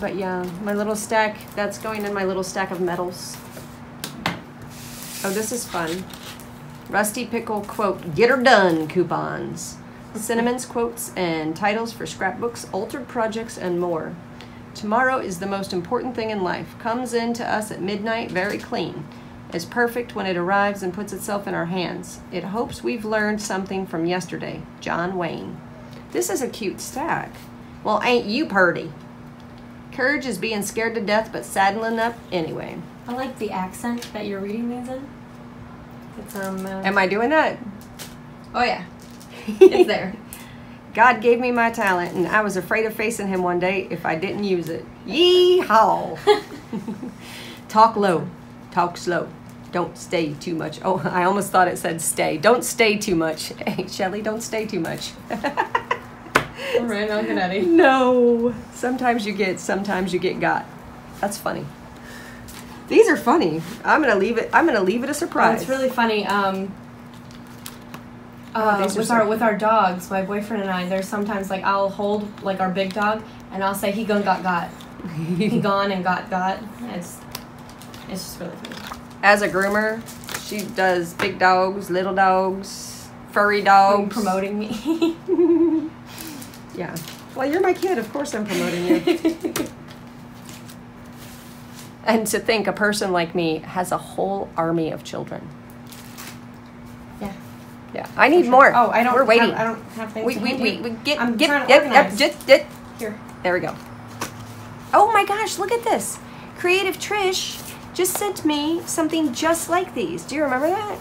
But yeah, my little stack, that's going in my little stack of medals. Oh, this is fun. Rusty Pickle, quote, get her done coupons. Cinnamon's quotes and titles for scrapbooks, altered projects, and more. Tomorrow is the most important thing in life. Comes in to us at midnight very clean. Is perfect when it arrives and puts itself in our hands. It hopes we've learned something from yesterday. John Wayne. This is a cute stack. Well, ain't you purty. Courage is being scared to death but saddling up anyway. I like the accent that you're reading these in. It's, am I doing that? Oh, yeah. It's there. God gave me my talent, and I was afraid of facing him one day if I didn't use it. Yee-haw! Talk low. Talk slow. Don't stay too much. Oh, I almost thought it said stay. Don't stay too much. Hey, Shelly, don't stay too much. All right, I'll get at it. No. Sometimes you get got. That's funny. These are funny. I'm gonna leave it a surprise. Oh, it's really funny. With our dogs, my boyfriend and I, there's sometimes like I'll hold like our big dog and I'll say he gone got. He gone and got. It's just really funny. As a groomer, she does big dogs, little dogs, furry dogs. Are you promoting me? Yeah. Well, you're my kid, of course I'm promoting you. And to think a person like me has a whole army of children. Yeah. Yeah. I need more. Oh, I don't. We're waiting. I don't have things. We get. I'm get, trying to organize. Get. Here. There we go. Oh my gosh! Look at this. Creative Trish just sent me something just like these. Do you remember that?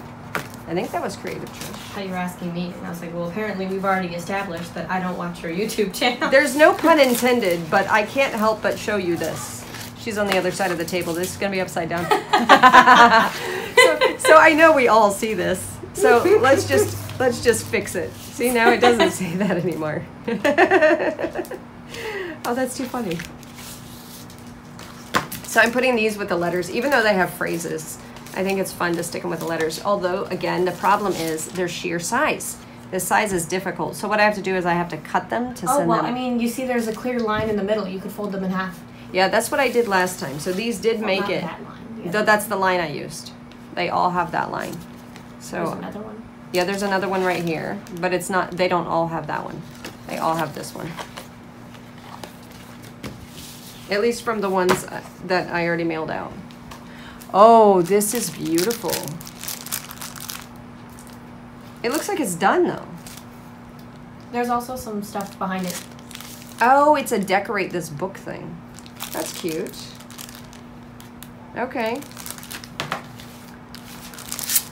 I think that was Creative Trish. I thought you were asking me, and I was like, well, apparently we've already established that I don't watch your YouTube channel. There's no pun intended, but I can't help but show you this. She's on the other side of the table. This is going to be upside down. so I know we all see this. So let's just fix it. See, now it doesn't say that anymore. Oh, that's too funny. So I'm putting these with the letters, even though they have phrases. I think it's fun to stick them with the letters. Although, again, the problem is their sheer size. The size is difficult. So what I have to do is I have to cut them to send them. Oh, well, I mean, you see there's a clear line in the middle. You could fold them in half. Yeah, that's what I did last time. So these did make it. That line, yeah. Though that's the line I used. They all have that line. So there's another one. Yeah, there's another one right here, but it's not. They don't all have that one. They all have this one. At least from the ones that I already mailed out. Oh, this is beautiful. It looks like it's done, though. There's also some stuff behind it. Oh, it's a decorate this book thing. That's cute. Okay.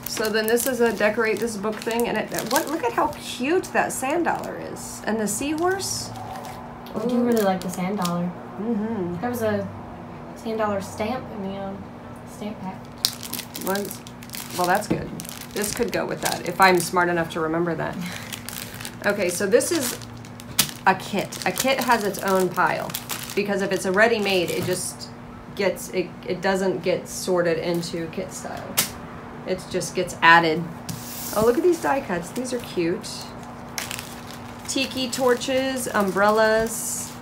So then this is a decorate this book thing, and look at how cute that sand dollar is. And the seahorse. I do really like the sand dollar. Mm-hmm. There was a sand dollar stamp in the stamp pack. Well, that's good. This could go with that, if I'm smart enough to remember that. Okay, so this is a kit. A kit has its own pile, because if it's a ready-made, it just gets, it doesn't get sorted into kit style. It just gets added. Oh, look at these die cuts. These are cute. Tiki torches, umbrellas.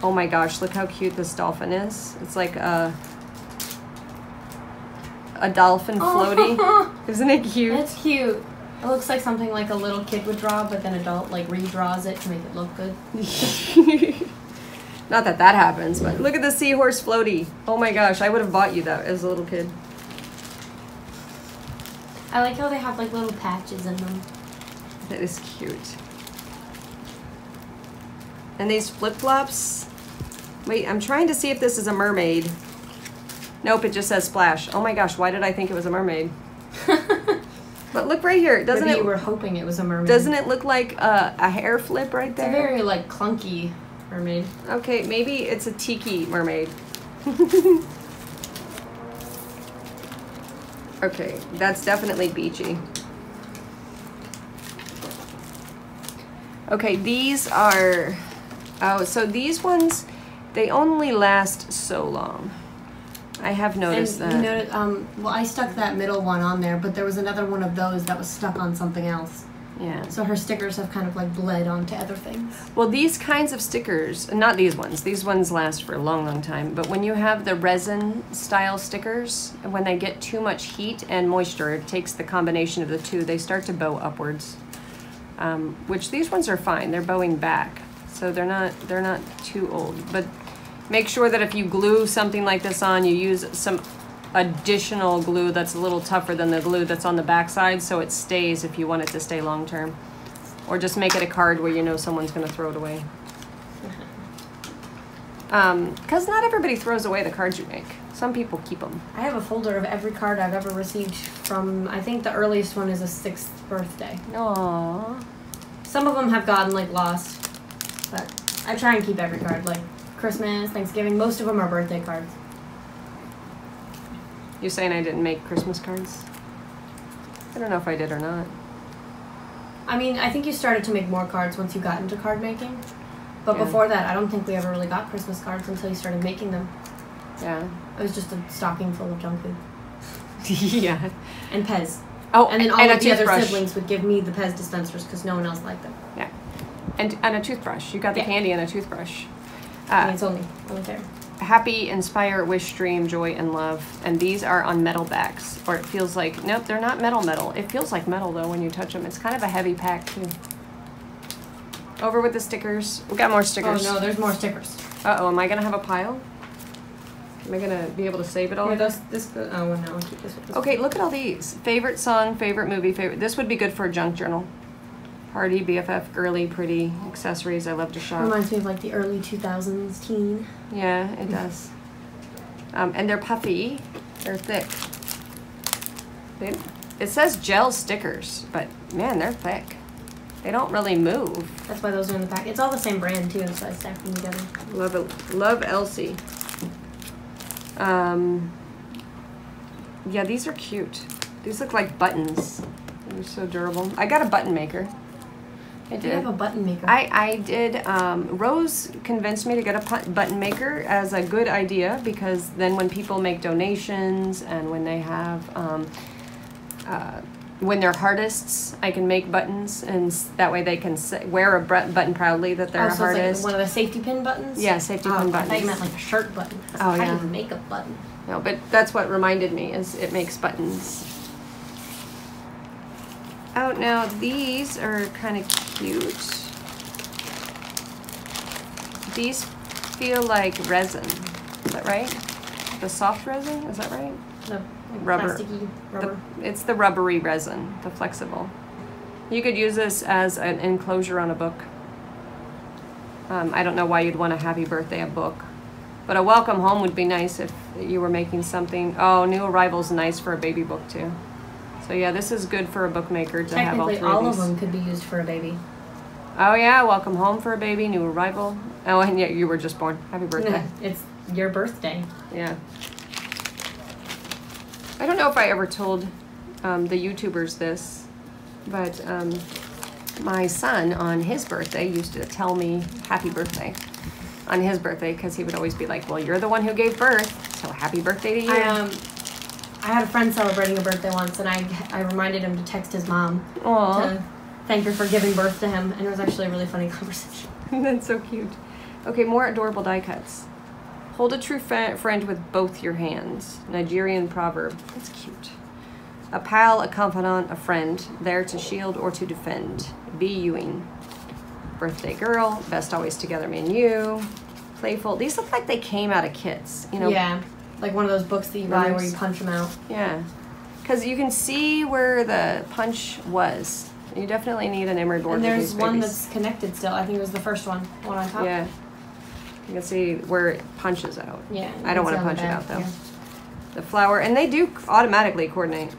Oh my gosh, look how cute this dolphin is. It's like a dolphin floaty. Isn't it cute? It's cute. It looks like something like a little kid would draw, but then an adult like redraws it to make it look good. Not that that happens, but look at the seahorse floaty. Oh my gosh, I would have bought you that as a little kid. I like how they have like little patches in them. That is cute. And these flip-flops. Wait, I'm trying to see if this is a mermaid. Nope, it just says splash. Oh my gosh, why did I think it was a mermaid? But look right here, doesn't Maybe it? You were hoping it was a mermaid. Doesn't it look like a hair flip right there? It's a very like clunky mermaid. Okay, maybe it's a tiki mermaid. Okay, that's definitely beachy. Okay, these are. Oh, so these ones, they only last so long. I have noticed that. You noticed, well, I stuck that middle one on there, but there was another one of those that was stuck on something else. Yeah. So her stickers have kind of like bled onto other things. Well, these kinds of stickers, not these ones. These ones last for a long, long time. But when you have the resin style stickers, when they get too much heat and moisture, it takes the combination of the two. They start to bow upwards, which these ones are fine. They're bowing back, so they're not too old, but. Make sure that if you glue something like this on, you use some additional glue that's a little tougher than the glue that's on the backside, so it stays if you want it to stay long term. Or just make it a card where you know someone's going to throw it away. Because not everybody throws away the cards you make. Some people keep them. I have a folder of every card I've ever received from, I think the earliest one is a 6th birthday. Aww. Some of them have gotten, like, lost. But I try and keep every card, like... Christmas, Thanksgiving, most of them are birthday cards. You're saying I didn't make Christmas cards? I don't know if I did or not. I mean, I think you started to make more cards once you got into card making. But yeah. Before that, I don't think we ever really got Christmas cards until you started making them. Yeah. It was just a stocking full of junk food. Yeah. And Pez. Oh, and then all of the other siblings would give me the Pez dispensers because no one else liked them. Yeah. And a toothbrush. You got the candy and a toothbrush. I mean, it's only there. Happy, inspire, wish, dream, joy, and love. And these are on metal backs. Or it feels like, nope, they're not metal. It feels like metal, though, when you touch them. It's kind of a heavy pack, too. Over with the stickers. We got more stickers. Oh, no, there's more stickers. Uh-oh, am I going to have a pile? Am I going to be able to save it all? Yeah, oh, no, I'll keep this with this. Okay, look at all these. Favorite song, favorite movie, favorite. This would be good for a junk journal. Party, BFF, girly, pretty, accessories, I love to shop. Reminds me of like the early 2000s teen. Yeah, it does. And they're puffy, they're thick. It says gel stickers, but man, they're thick. They don't really move. That's why those are in the pack. It's all the same brand too, so I stack them together. Love Elsie. Yeah, these are cute. These look like buttons. They're so durable. I got a button maker. I did have a button maker. I did. Rose convinced me to get a button maker as a good idea, because then when people make donations and when they have, when they're artists, I can make buttons, and that way they can wear a button proudly that they're an artist. Like one of the safety pin buttons? Yeah, safety pin buttons. I thought you meant like a shirt button. Oh, yeah. I didn't make a button. No, but that's what reminded me, is it makes buttons. Oh, now these are kind of cute. These feel like resin. Is that right? The soft resin? Is that right? No. Rubber. Plasticky rubber. It's the rubbery resin, the flexible. You could use this as an enclosure on a book. I don't know why you'd want a happy birthday a book, but a welcome home would be nice if you were making something. Oh, new arrival's nice for a baby book too. So yeah, this is good for a bookmaker to have all three of these. Technically, all of them could be used for a baby. Oh yeah, welcome home for a baby, new arrival. Oh, and yet you were just born. Happy birthday. It's your birthday. Yeah. I don't know if I ever told the YouTubers this, but my son on his birthday used to tell me happy birthday on his birthday, because he would always be like, well, you're the one who gave birth, so happy birthday to you. I had a friend celebrating a birthday once, and I reminded him to text his mom to thank her for giving birth to him, and it was actually a really funny conversation. That's so cute. Okay, more adorable die cuts. Hold a true friend with both your hands. Nigerian proverb. That's cute. A pal, a confidant, a friend, there to shield or to defend. B. Ewing. Birthday girl. Best always together, me and you. Playful. These look like they came out of kits, you know? Yeah, like one of those books that you buy where you punch them out. Yeah, because you can see where the punch was. You definitely need an emery board. And there's one that's connected still. I think it was the first one on top. Yeah. You can see where it punches out. Yeah. I don't want to punch it out, though. Yeah. The flower. And they do automatically coordinate.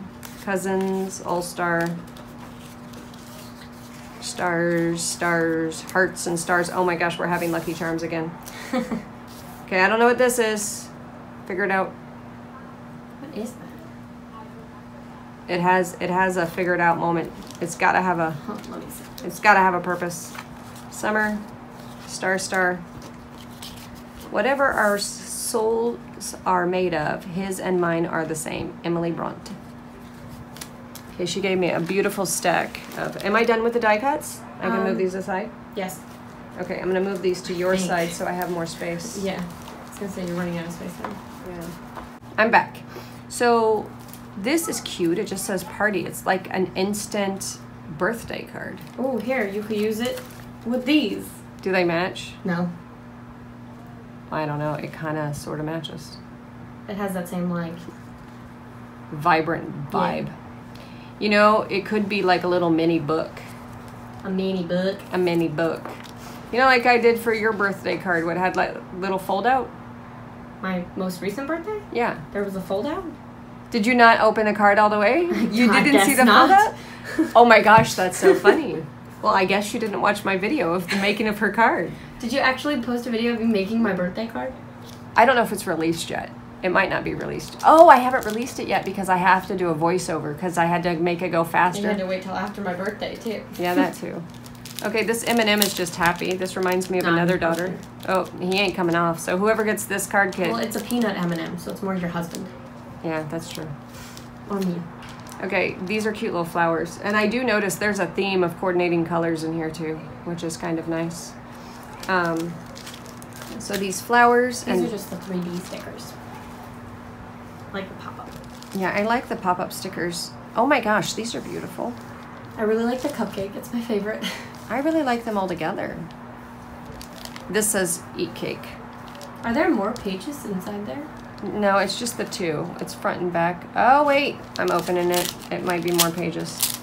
Cousins, all-star, stars, stars, hearts, and stars. Oh, my gosh. We're having Lucky Charms again. Okay, I don't know what this is. Figure it out. What is that? It has a figured-out moment. It's got to have a... Huh, let me see. It's got to have a purpose. Summer, star, star. Whatever our souls are made of, his and mine are the same. Emily Bront. Okay, she gave me a beautiful stack of... Am I done with the die cuts? I can move these aside? Yes. Okay, I'm going to move these to your side so I have more space. Yeah. I was going to say you're running out of space now. Yeah. I'm back. So this is cute. It just says party. It's like an instant birthday card. Oh, here. You could use it with these. Do they match? No. I don't know, it kind of sort of matches. It has that same like vibrant vibe. Yeah. You know, it could be like a little mini book. A mini book? A mini book. You know, like I did for your birthday card, what had like little fold out? My most recent birthday? Yeah. There was a fold out? Did you not open the card all the way? You didn't see the fold out? Oh my gosh, that's so funny. Well, I guess you didn't watch my video of the making of her card. Did you actually post a video of me making my birthday card? I don't know if it's released yet. It might not be released. Oh, I haven't released it yet because I have to do a voiceover because I had to make it go faster. And you had to wait till after my birthday, too. Yeah, that, too. Okay, this M&M is just happy. This reminds me of another daughter. Oh, he ain't coming off. So whoever gets this card, kid. Well, it's a peanut M&M, so it's more your husband. Yeah, that's true. Or me. Okay, these are cute little flowers. And I do notice there's a theme of coordinating colors in here, too, which is kind of nice. So these flowers are just the 3D stickers. Like the pop-up. Yeah, I like the pop-up stickers. Oh my gosh, these are beautiful. I really like the cupcake. It's my favorite. I really like them all together. This says eat cake. Are there more pages inside there? No, it's just the two. It's front and back. Oh wait, I'm opening it. It might be more pages.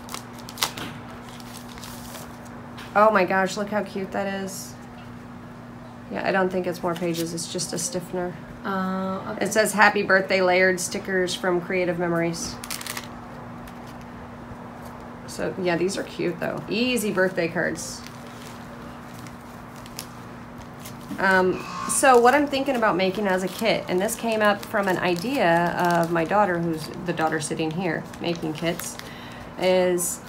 Oh my gosh, look how cute that is. Yeah, I don't think it's more pages. It's just a stiffener. Okay. It says happy birthday layered stickers from Creative Memories. So, yeah, these are cute, though. Easy birthday cards. So what I'm thinking about making as a kit, and this came up from an idea of my daughter, who's the daughter sitting here making kits, is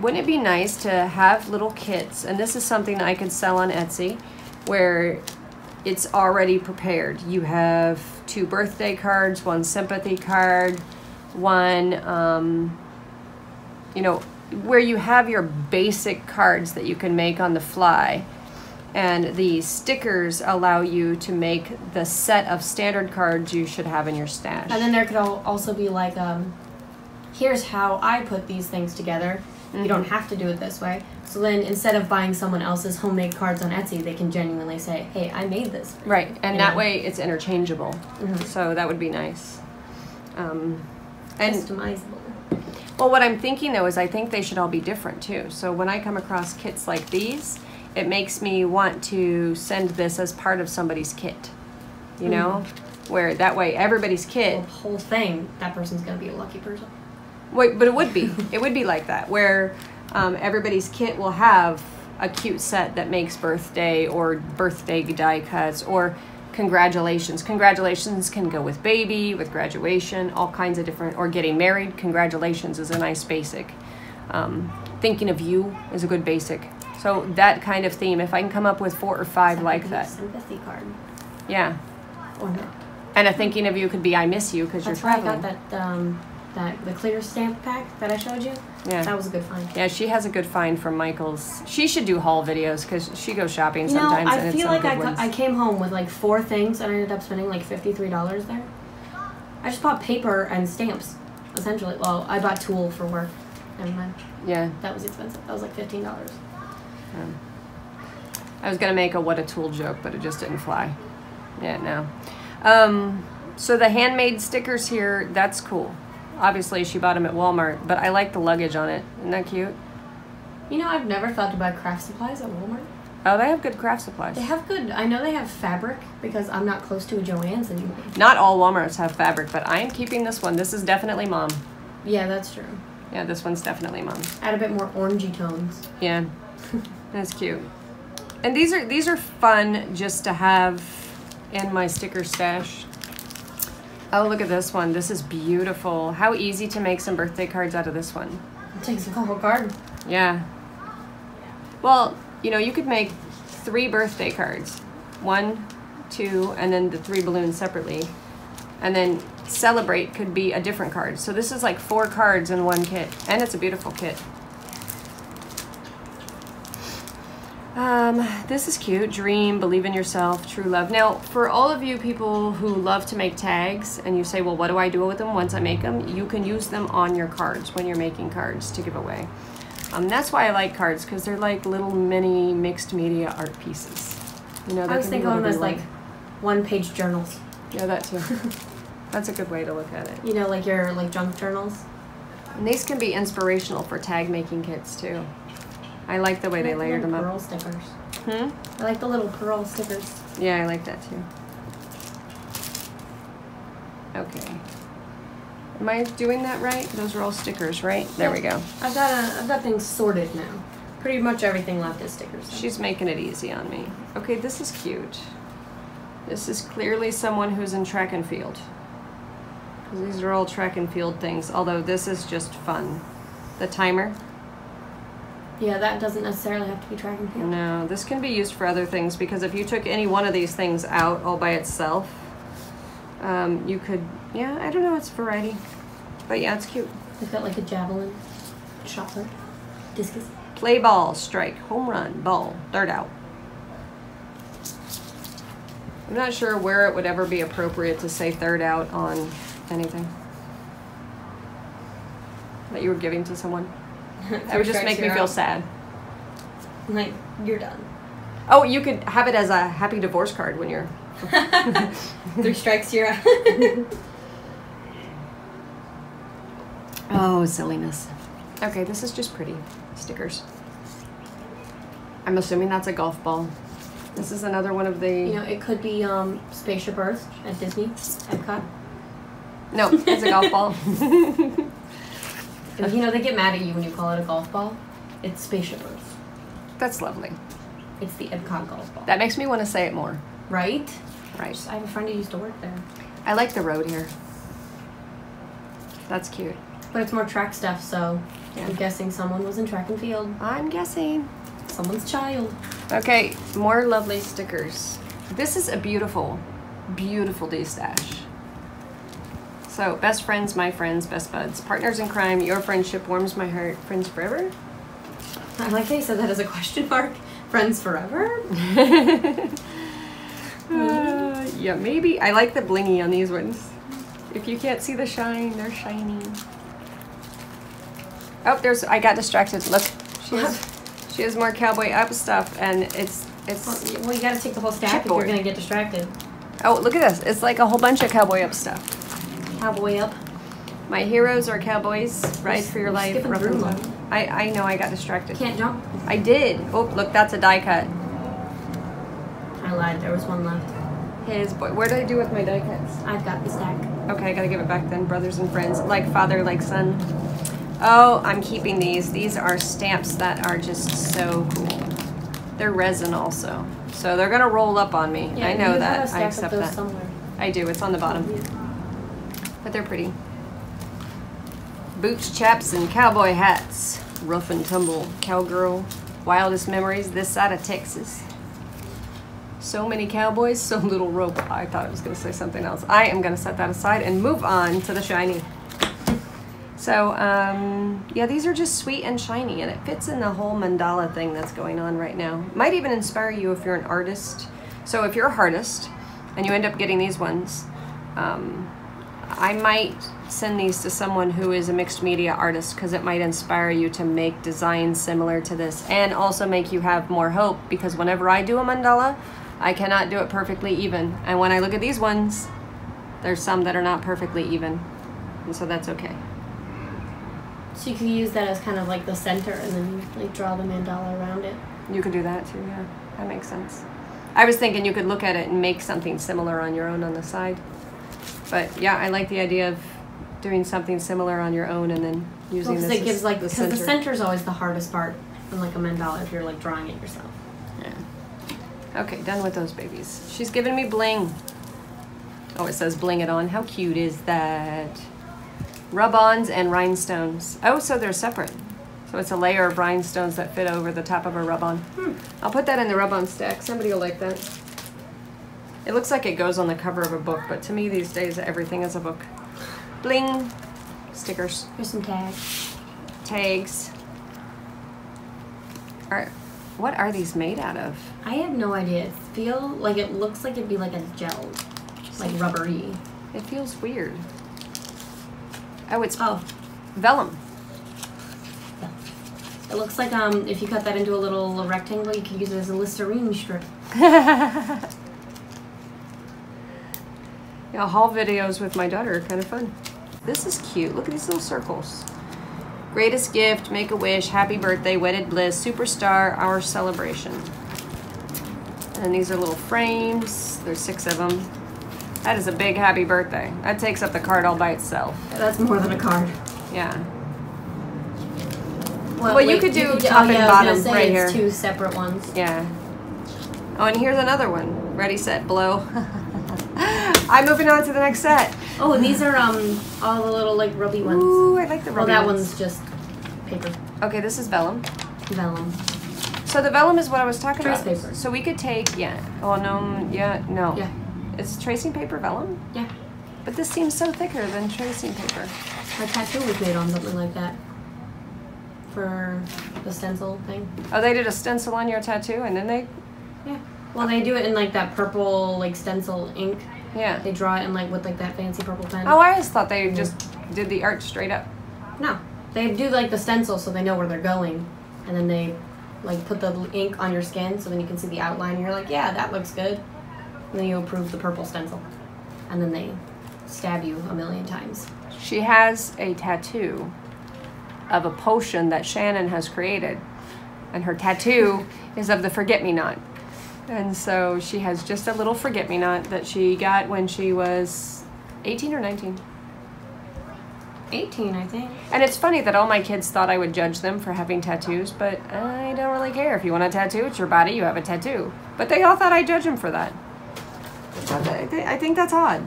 wouldn't it be nice to have little kits, and this is something that I can sell on Etsy, where it's already prepared. You have 2 birthday cards, 1 sympathy card, 1, you know, where you have your basic cards that you can make on the fly. And the stickers allow you to make the set of standard cards you should have in your stash. And then there could also be like, here's how I put these things together. Mm-hmm. You don't have to do it this way. So then instead of buying someone else's homemade cards on Etsy, they can genuinely say, hey, I made this. Right, and that way it's interchangeable. Mm-hmm. So that would be nice. And customizable. Well, what I'm thinking though is I think they should all be different too. So when I come across kits like these, it makes me want to send this as part of somebody's kit, you know, where that way everybody's kit. The whole thing, that person's going to be a lucky person. Wait, but it would be. It would be like that, where everybody's kit will have a cute set that makes birthday or birthday die cuts or congratulations. Congratulations can go with baby, with graduation, all kinds of different, or getting married. Congratulations is a nice basic. Thinking of you is a good basic. So that kind of theme, if I can come up with 4 or 5 like that. Sympathy card. Yeah. Or not. And a thinking of you could be I miss you because you're traveling. That's why I got that, the clear stamp pack that I showed you. Yeah. That was a good find. Yeah, she has a good find from Michael's. She should do haul videes because she goes shopping sometimes. No, I feel like I came home with like 4 things and I ended up spending like $53 there. I just bought paper and stamps, essentially. Well, I bought tulle for work. Never mind. Yeah. That was expensive. That was like $15. I was gonna make a what a tool joke, but it just didn't fly. Yeah, no. So the handmade stickers here, that's cool. Obviously she bought them at Walmart, but I like the luggage on it. Isn't that cute? You know, I've never thought to buy craft supplies at Walmart. Oh, they have good craft supplies. They have good, I know they have fabric because I'm not close to a Joann's anymore. Not all Walmarts have fabric, but I am keeping this one. This is definitely mom. Yeah, that's true. Yeah, this one's definitely mom. Add a bit more orangey tones. Yeah. That's cute. And these are fun just to have in my sticker stash. Oh, look at this one. This is beautiful. How easy to make some birthday cards out of this one. It takes a whole card. Yeah. Well, you know, you could make 3 birthday cards. 1, 2, and then the 3 balloons separately. And then celebrate could be a different card. So this is like 4 cards in one kit. And it's a beautiful kit. This is cute. Dream, believe in yourself, true love. Now, for all of you people who love to make tags and you say, well, what do I do with them once I make them? You can use them on your cards when you're making cards to give away. That's why I like cards, because they're like little mini mixed media art pieces. You know, I was thinking of them as like one-page journals. Yeah, that too. That's a good way to look at it. You know, like your like junk journals. And these can be inspirational for tag making kits too. I like the way they layered them up. I like the little pearl stickers. I like the little pearl stickers. Yeah, I like that too. Okay. Am I doing that right? Those are all stickers, right? There we go. I've got things sorted now. Pretty much everything left is stickers. So. She's making it easy on me. Okay, this is cute. This is clearly someone who's in track and field. These are all track and field things, although this is just fun. The timer. Yeah, that doesn't necessarily have to be track and field. No, this can be used for other things, because if you took any one of these things out all by itself, you could, yeah, I don't know, it's variety. But yeah, it's cute. It's got like a javelin, shotgun, discus. Play ball, strike, home run, ball, dart out. I'm not sure where it would ever be appropriate to say third out on anything that you were giving to someone. That would just make me feel sad. Like, you're done. Oh, you could have it as a happy divorce card when you're... 3 strikes, you're out. Oh, silliness. Okay, this is just pretty. Stickers. I'm assuming that's a golf ball. This is another one of the... You know, it could be Spaceship Earth at Disney, Epcot. No, it's a golf ball. You know, they get mad at you when you call it a golf ball. It's Spaceship Earth. That's lovely. It's the Epcot golf ball. That makes me want to say it more. Right? Right. I have a friend who used to work there. I like the road here. That's cute. But it's more track stuff, so yeah. I'm guessing someone was in track and field. I'm guessing. Someone's child. Okay, more lovely stickers. This is a beautiful, beautiful D-stash. So, best friends, my friends, best buds, partners in crime, your friendship warms my heart, friends forever? I like how you said that as a question mark. Friends forever? Yeah, maybe. I like the blingy on these ones. If you can't see the shine, they're shiny. Oh, there's, I got distracted. Look, she has more cowboy up stuff, and it's. Well, you gotta take the whole stack if you're gonna get distracted. Oh, look at this. It's like a whole bunch of cowboy up stuff. Cowboy up. My heroes are cowboys. Ride for your life. I know I got distracted. Can't jump. I did. Oh, look, that's a die cut. I lied. There was one left. His boy. Where did I do with my die cuts? I've got the stack. Okay, I gotta give it back then. Brothers and friends, like father, like son. Oh, I'm keeping these. These are stamps that are just so cool. They're resin also, so they're gonna roll up on me. Yeah, I know that. I accept that. Somewhere. I do. It's on the bottom. But they're pretty. Boots, chaps, and cowboy hats. Rough and tumble, cowgirl. Wildest memories this side of Texas. So many cowboys, so little rope. I thought I was going to say something else. I am going to set that aside and move on to the shiny. So, yeah, these are just sweet and shiny, and it fits in the whole mandala thing that's going on right now. Might even inspire you if you're an artist. So if you're a artist and you end up getting these ones, I might send these to someone who is a mixed media artist because it might inspire you to make designs similar to this and also make you have more hope, because whenever I do a mandala, I cannot do it perfectly even. And when I look at these ones, there's some that are not perfectly even. And so that's okay. So you can use that as kind of like the center and then like draw the mandala around it. You could do that too, yeah. That makes sense. I was thinking you could look at it and make something similar on your own on the side. But yeah, I like the idea of doing something similar on your own and then using this it gives like the center. Because the center is always the hardest part in like a mandala if you're like drawing it yourself. Yeah. Okay, done with those babies. She's giving me bling. Oh, it says bling it on. How cute is that? Rub-ons and rhinestones. Oh, so they're separate. So it's a layer of rhinestones that fit over the top of a rub-on. I'll put that in the rub-on stack. Somebody will like that. It looks like it goes on the cover of a book, but to me these days everything is a book. Bling. Stickers. Here's some tags. Tags. All right. What are these made out of? I have no idea. It feels like it looks like it'd be like a gel, like rubbery. It feels weird. Oh, it's vellum. Yeah. It looks like if you cut that into a little rectangle, you can use it as a Listerine strip. Yeah, haul videos with my daughter are kind of fun. This is cute. Look at these little circles. Greatest gift, make a wish, happy birthday, wedded bliss, superstar, our celebration. And these are little frames. There's 6 of them. That is a big happy birthday. That takes up the card all by itself. That's more than a card. Yeah. Well, you could do top and bottom right here. It's 2 separate ones. Yeah. Oh, and here's another one. Ready, set, blow. I'm moving on to the next set. Oh, and these are all the little like rubby ones. Ooh, I like the rubby ones. Well, that one's just paper. Okay, this is vellum. Vellum. So the vellum is what I was talking about. Trace paper. So we could take, yeah. Oh, no, yeah, no. Yeah. It's tracing paper vellum? Yeah. But this seems so thicker than tracing paper. My tattoo was made on something like that for the stencil thing. Oh, they did a stencil on your tattoo and then they... Yeah. Well, they do it in like that purple like stencil ink. Yeah. They draw it in like with like that fancy purple pen. Oh, I always thought they just did the art straight up. No. They do like the stencil so they know where they're going. And then they like put the ink on your skin so then you can see the outline and you're like, yeah, that looks good. And then you approve the purple stencil. And then they stab you a million times. She has a tattoo of a potion that Shannon has created. And her tattoo is of the forget-me-not. And so she has just a little forget-me-not that she got when she was 18 or 19. 18, I think. And it's funny that all my kids thought I would judge them for having tattoos, but I don't really care. If you want a tattoo, it's your body, you have a tattoo. But they all thought I'd judge them for that. I think that's odd.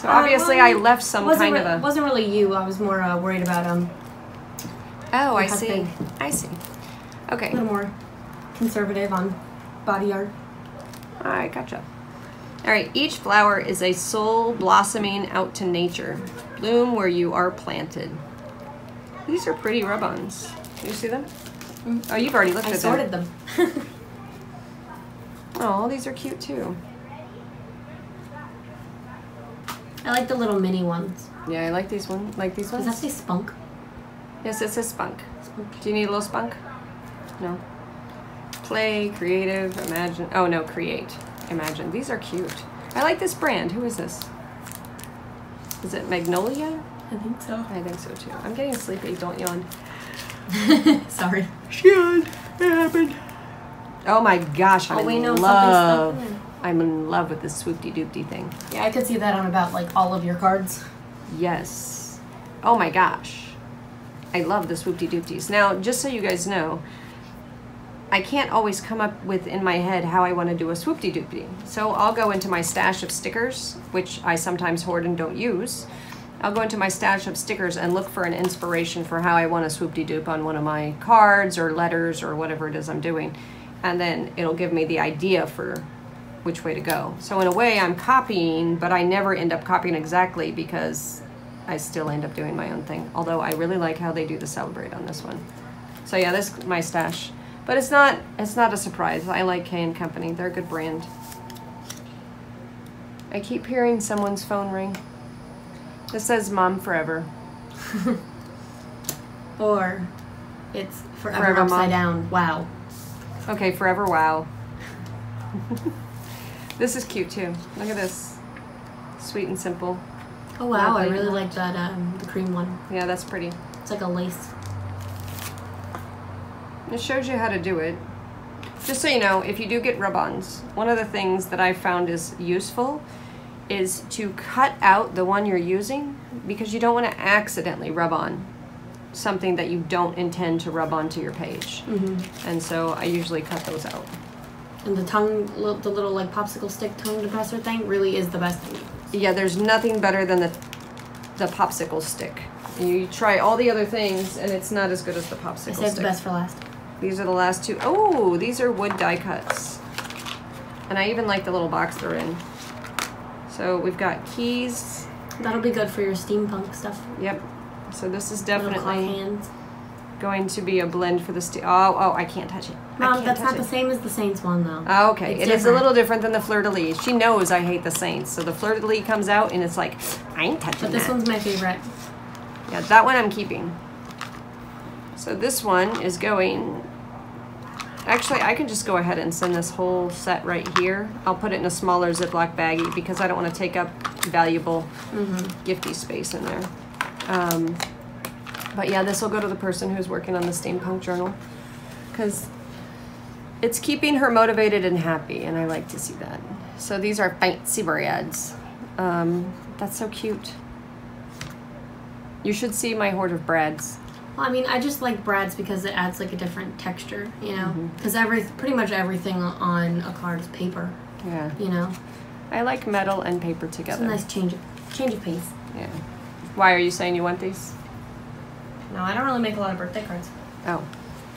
So obviously I left some kind of a... wasn't really you. I was more worried about Oh, I see. I see. Okay. A little more conservative on body art. All right, gotcha. All right, each flower is a soul blossoming out to nature. Bloom where you are planted. These are pretty rub-ons. Do you see them? Oh, you've already looked at them. I sorted them. Oh, these are cute too. I like the little mini ones. Yeah, I like these ones. Like these ones. Does that say spunk? Yes, it says spunk. Spunk. Do you need a little spunk? No. Play, creative, imagine. Oh no, create, imagine. These are cute. I like this brand. Who is this? Is it Magnolia? I think so. I think so too. I'm getting sleepy. Don't yawn. Sorry. She yawned. It happened. Oh my gosh, I'm in love. I'm in love with this swoop-de-doop-de thing. Yeah, I could see that on about like all of your cards. Yes. Oh my gosh. I love the swoop-de-doop-dees. Now, just so you guys know, I can't always come up with in my head how I want to do a swoop-de-doop-de. So I'll go into my stash of stickers, which I sometimes hoard and don't use. I'll go into my stash of stickers and look for an inspiration for how I want to swoop-de-doop on one of my cards or letters or whatever it is I'm doing. And then it'll give me the idea for which way to go. So in a way I'm copying, but I never end up copying exactly because I still end up doing my own thing. Although I really like how they do the celebrate on this one. So yeah, this is my stash. But it's not a surprise. I like K and Company. They're a good brand. I keep hearing someone's phone ring. This says Mom Forever. Or it's Forever Upside Down. Wow. Okay, Forever Wow. This is cute too. Look at this. Sweet and simple. Oh wow, lovely. I really like that, the cream one. Yeah, that's pretty. It's like a lace. It shows you how to do it. Just so you know, if you do get rub-ons, one of the things that I found is useful is to cut out the one you're using because you don't want to accidentally rub on something that you don't intend to rub onto your page. Mm-hmm. And so I usually cut those out. And the tongue, the little like popsicle stick tongue depressor thing really is the best thing. Yeah, there's nothing better than the popsicle stick. You try all the other things and it's not as good as the popsicle stick. I saved the best for last. These are the last two. Oh, these are wood die cuts. And I even like the little box they're in. So we've got keys. That'll be good for your steampunk stuff. Yep. So this is definitely going to be a blend for the oh, I can't touch it. Mom, that's not the same as the Saints one, though. Oh, okay. It is a little different than the Fleur-de-Lis. She knows I hate the Saints, so the Fleur-de-Lis comes out, and it's like, I ain't touching that. But this one's my favorite. Yeah, that one I'm keeping. So this one is going... Actually, I can just go ahead and send this whole set right here. I'll put it in a smaller Ziploc baggie because I don't want to take up valuable gifty space in there. But yeah, this will go to the person who's working on the steampunk journal because it's keeping her motivated and happy, and I like to see that. So these are fancy breads. That's so cute. You should see my hoard of breads. Well, I mean, I just like breads because it adds like a different texture, you know? Because pretty much everything on a card is paper. Yeah. You know? I like metal and paper together. It's a nice change of pace. Yeah. Why are you saying you want these? No, I don't really make a lot of birthday cards. Oh.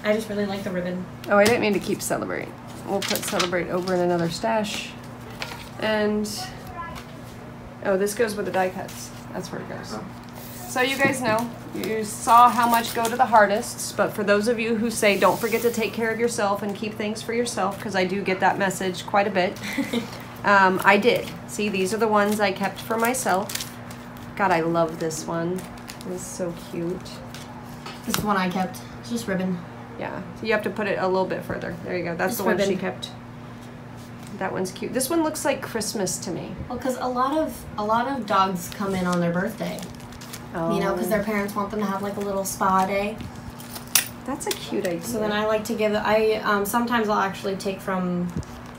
I just really like the ribbon. Oh, I didn't mean to keep Celebrate. We'll put Celebrate over in another stash. And, oh, this goes with the die cuts. That's where it goes. Oh. So you guys know, you saw how much go to the Hartists, but for those of you who say don't forget to take care of yourself and keep things for yourself, because I do get that message quite a bit, I did. See, these are the ones I kept for myself. God, I love this one. It's so cute. This is one I kept. It's just ribbon. Yeah. So you have to put it a little bit further. There you go. That's the one she kept. That one's cute. This one looks like Christmas to me. Well, because a lot of dogs come in on their birthday. Oh. You know, because their parents want them to have like a little spa day. That's a cute idea. So then I like to give. Sometimes I'll actually take from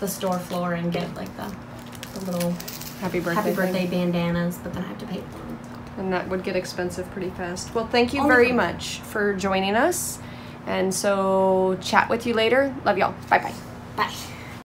the store floor and get like the little happy birthday bandanas, but then I have to pay for them. And that would get expensive pretty fast. Well, thank you very much for joining us. And so chat with you later. Love y'all. Bye-bye. Bye.